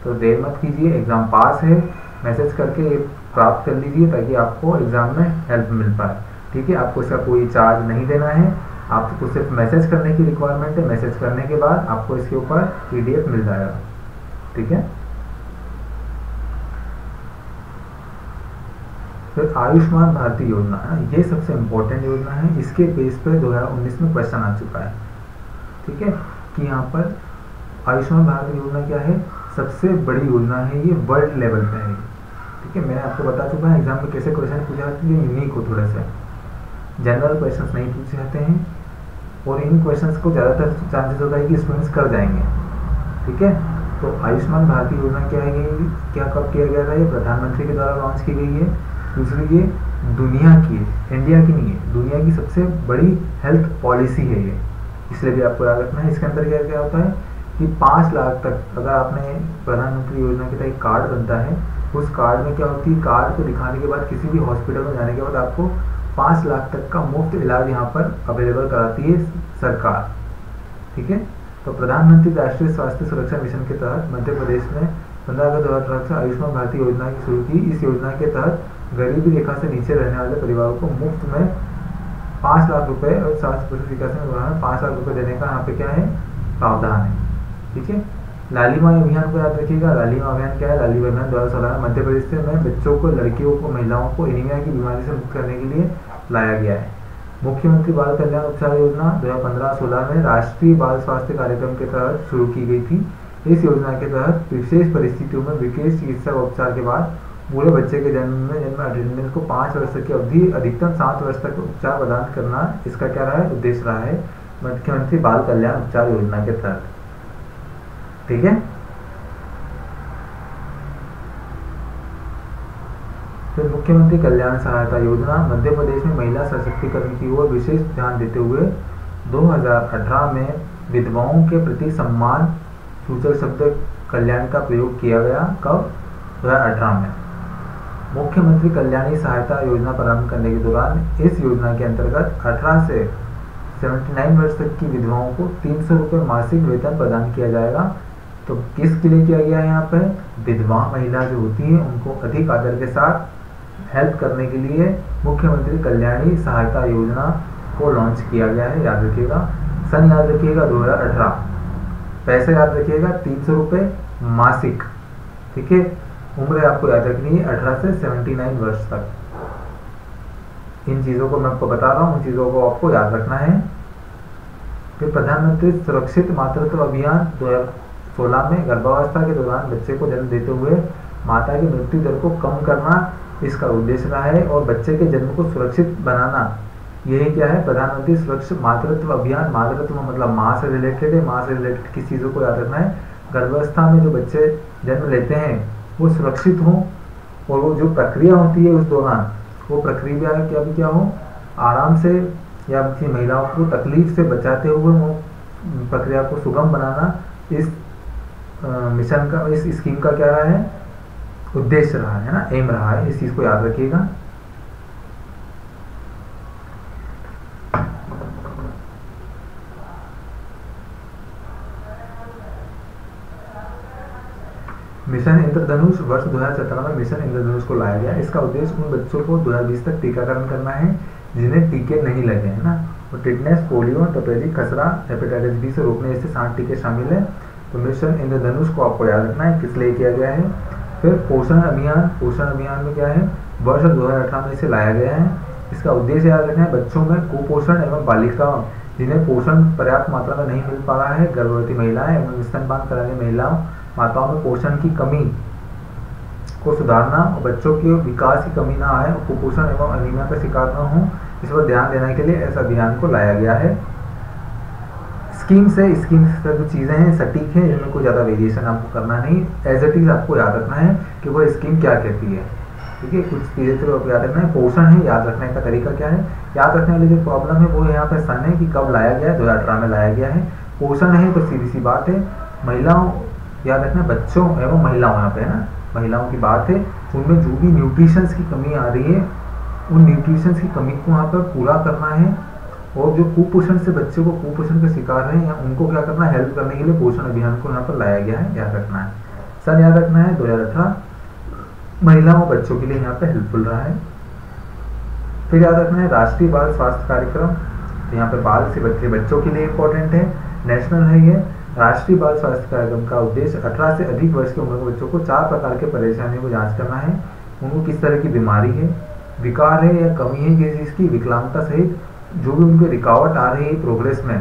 तो देर मत कीजिए, एग्ज़ाम पास है, मैसेज करके ये प्राप्त कर लीजिए ताकि आपको एग्ज़ाम में हेल्प मिल पाए। ठीक है, आपको इसका कोई चार्ज नहीं देना है, आपको सिर्फ मैसेज करने की रिक्वायरमेंट है, मैसेज करने के बाद आपको इसके ऊपर PDF मिल जाएगा। ठीक है, फिर आयुष्मान भारतीय योजना है, ये सबसे इम्पोर्टेंट योजना है, इसके बेस पर 2019 में क्वेश्चन आ चुका है। ठीक है, कि यहाँ पर आयुष्मान भारत योजना क्या है, सबसे बड़ी योजना है ये, वर्ल्ड लेवल पे है। ठीक है, मैंने आपको बता चुका है एग्जाम में कैसे क्वेश्चन पूछे जाते हैं, यूनिक हो, थोड़ा सा जनरल क्वेश्चन नहीं पूछे जाते हैं और इन क्वेश्चन को ज़्यादातर चांसेस होता है कि स्टूडेंट्स कर जाएंगे। ठीक है, तो आयुष्मान भारत योजना क्या है, क्या कब किया गया था, ये प्रधानमंत्री के द्वारा लॉन्च की गई है। दूसरी ये दुनिया की, इंडिया की नहीं है, दुनिया की सबसे बड़ी हेल्थ पॉलिसी है ये, इसलिए भी आपको याद रखना है। इसके अंदर क्या क्या होता है कि 5 लाख तक अगर आपने प्रधानमंत्री योजना के तहत कार्ड बनता है, उस कार्ड में क्या होती है, कार्ड को दिखाने के बाद किसी भी हॉस्पिटल में जाने के बाद आपको 5 लाख तक का मुफ्त इलाज यहाँ पर अवेलेबल कराती है सरकार। ठीक है, तो प्रधानमंत्री राष्ट्रीय स्वास्थ्य सुरक्षा मिशन के तहत मध्य प्रदेश में 15 अगस्त 2018 से आयुष्मान भारत योजना की शुरू की। इस योजना के तहत गरीबी रेखा से नीचे रहने वाले परिवारों को मुफ्त में 5 लाख रुपए और 60% विकास में 5 लाख रुपए देने का यहाँ पे क्या है, प्रावधान है। ठीक है, लालिमा अभियान को याद रखिएगा। लालिमा अभियान क्या है, लालिमा अभियान 2017 में मध्य प्रदेश में बच्चों को, लड़कियों को, महिलाओं को एनीमिया की बीमारी से मुक्त करने के लिए लाया गया है। मुख्यमंत्री बाल कल्याण उपचार योजना 2015-16 में राष्ट्रीय बाल स्वास्थ्य कार्यक्रम के तहत शुरू की गई थी। इस योजना के तहत विशेष परिस्थितियों में विशेष चिकित्सा उपचार के बाद पूरे बच्चे के जन्म में अटेंडेंस को 5 वर्ष की अवधि, अधिकतम 7 वर्ष तक उपचार प्रदान करना, इसका क्या रहा है, उद्देश्य रहा है मुख्यमंत्री बाल कल्याण उपचार योजना के तहत। ठीक है, फिर मुख्यमंत्री कल्याण सहायता योजना मध्य प्रदेश में महिला सशक्तिकरण की ओर विशेष ध्यान देते हुए 2018 में विधवाओं के प्रति सम्मान सूचक शब्द कल्याण का प्रयोग किया गया। कब, 2018 में। मुख्यमंत्री कल्याणी सहायता योजना प्रारंभ करने के दौरान इस योजना के अंतर्गत 18 से 79 वर्ष तक की विधवाओं को 300 रुपये मासिक वेतन प्रदान किया जाएगा। तो किसके लिए किया गया है यहाँ पर, विधवा महिला जो होती है उनको अधिक आदर के साथ हेल्प करने के लिए मुख्यमंत्री कल्याणी सहायता योजना को लॉन्च किया गया है। याद रखिएगा, सन याद रखिएगा 2018, पैसे याद रखिएगा 300 रुपये मासिक, ठीक है। उम्र आपको याद रखनी है 18 से 79 वर्ष तक। इन चीजों को मैं आपको बता रहा हूँ, उन चीजों को आपको याद रखना है। फिर प्रधानमंत्री सुरक्षित मातृत्व अभियान 2016 में गर्भावस्था के दौरान बच्चे को जन्म देते हुए माता की मृत्यु दर को कम करना इसका उद्देश्य रहा है, और बच्चे के जन्म को सुरक्षित बनाना, यही क्या है प्रधानमंत्री सुरक्षित मातृत्व अभियान। मातृत्व मतलब माँ से रिलेटेड है, माँ से रिलेटेड किस चीजों को याद रखना है, गर्भावस्था में जो बच्चे जन्म लेते हैं वो सुरक्षित हों, और वो जो प्रक्रिया होती है उस दौरान वो प्रक्रिया क्या भी क्या हो, आराम से या किसी महिलाओं को तकलीफ से बचाते हुए वो प्रक्रिया को सुगम बनाना इस मिशन का, इस स्कीम का क्या रहा है, उद्देश्य रहा है ना, एम रहा है। इस चीज को याद रखिएगा। मिशन इंद्रधनुष वर्ष 2017 में मिशन इंद्रधनुष को लाया गया। इसका उद्देश्य उन बच्चों को 2020 तक टीकाकरण करना है जिन्हें टीके नहीं लगे हैं ना, और टिटनेस, पोलियो, तपेदिक, खसरा, हेपेटाइटिस बी से रोकने जैसे 60 टीके शामिल हैं। तो मिशन इंद्रधनुष को आपको याद रखना है किस लिए किया गया है। फिर पोषण अभियान, पोषण अभियान में क्या है, वर्ष 2018 में इसे लाया गया है। इसका उद्देश्य याद रखना है बच्चों में कुपोषण एवं बालिकाओं जिन्हें पोषण पर्याप्त मात्रा में नहीं मिल पा रहा है, गर्भवती महिलाएं एवं स्तनपान कराने महिलाओं माताओं में पोषण की कमी को सुधारना और बच्चों के विकास की कमी ना आए, कुपोषण एवं अनीमिया का शिकार न हो, इस पर ध्यान देने के लिए ऐसा अभियान को लाया गया है। स्कीम से जो चीज़ें हैं सटीक हैं, इनमें कोई ज़्यादा वेरिएशन आपको करना नहीं, एज इट इज आपको याद रखना है कि वह स्कीम क्या कहती है, ठीक है। कुछ चीज़ें तो आपको याद रखना है। पोषण है, याद रखने का तरीका क्या है, याद रखने वाली जो प्रॉब्लम है वो यहाँ पर सन है कि कब लाया गया है, 2018 में लाया गया है। पोषण है तो सीधी सी बात है, महिलाओं याद रखना, बच्चों एवं महिलाओं यहाँ पे है ना, महिलाओं की बात है, उनमें जो भी न्यूट्रिशंस की कमी आ रही है उन न्यूट्रिशंस की कमी को यहाँ पर पूरा करना है, और जो कुपोषण से बच्चे को कुपोषण के शिकार हैं या उनको क्या करना है, हेल्प करने के लिए पोषण अभियान को यहाँ पर लाया गया है, याद रखना है। सन याद रखना है 2018, महिलाओं बच्चों के लिए यहाँ पे हेल्पफुल रहा है। फिर याद रखना है राष्ट्रीय बाल स्वास्थ्य कार्यक्रम, तो यहाँ पे बाल से बच्चे बच्चों के लिए इम्पोर्टेंट है, नेशनल है ये। राष्ट्रीय बाल स्वास्थ्य कार्यक्रम का उद्देश्य 18 से अधिक वर्ष की उम्र के बच्चों को 4 प्रकार के परेशानियों को जांच करना है, उनको किस तरह की बीमारी है, विकार है या कमी है किसी चीज़ की, विकलांगता सहित जो भी उनके रुकावट आ रही है प्रोग्रेस में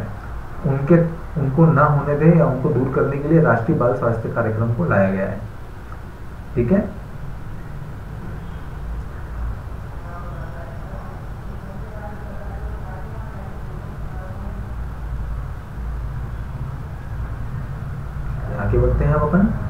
उनको ना होने दें या उनको दूर करने के लिए राष्ट्रीय बाल स्वास्थ्य कार्यक्रम को लाया गया है, ठीक है। आगे बढ़ते हैं हम अपन।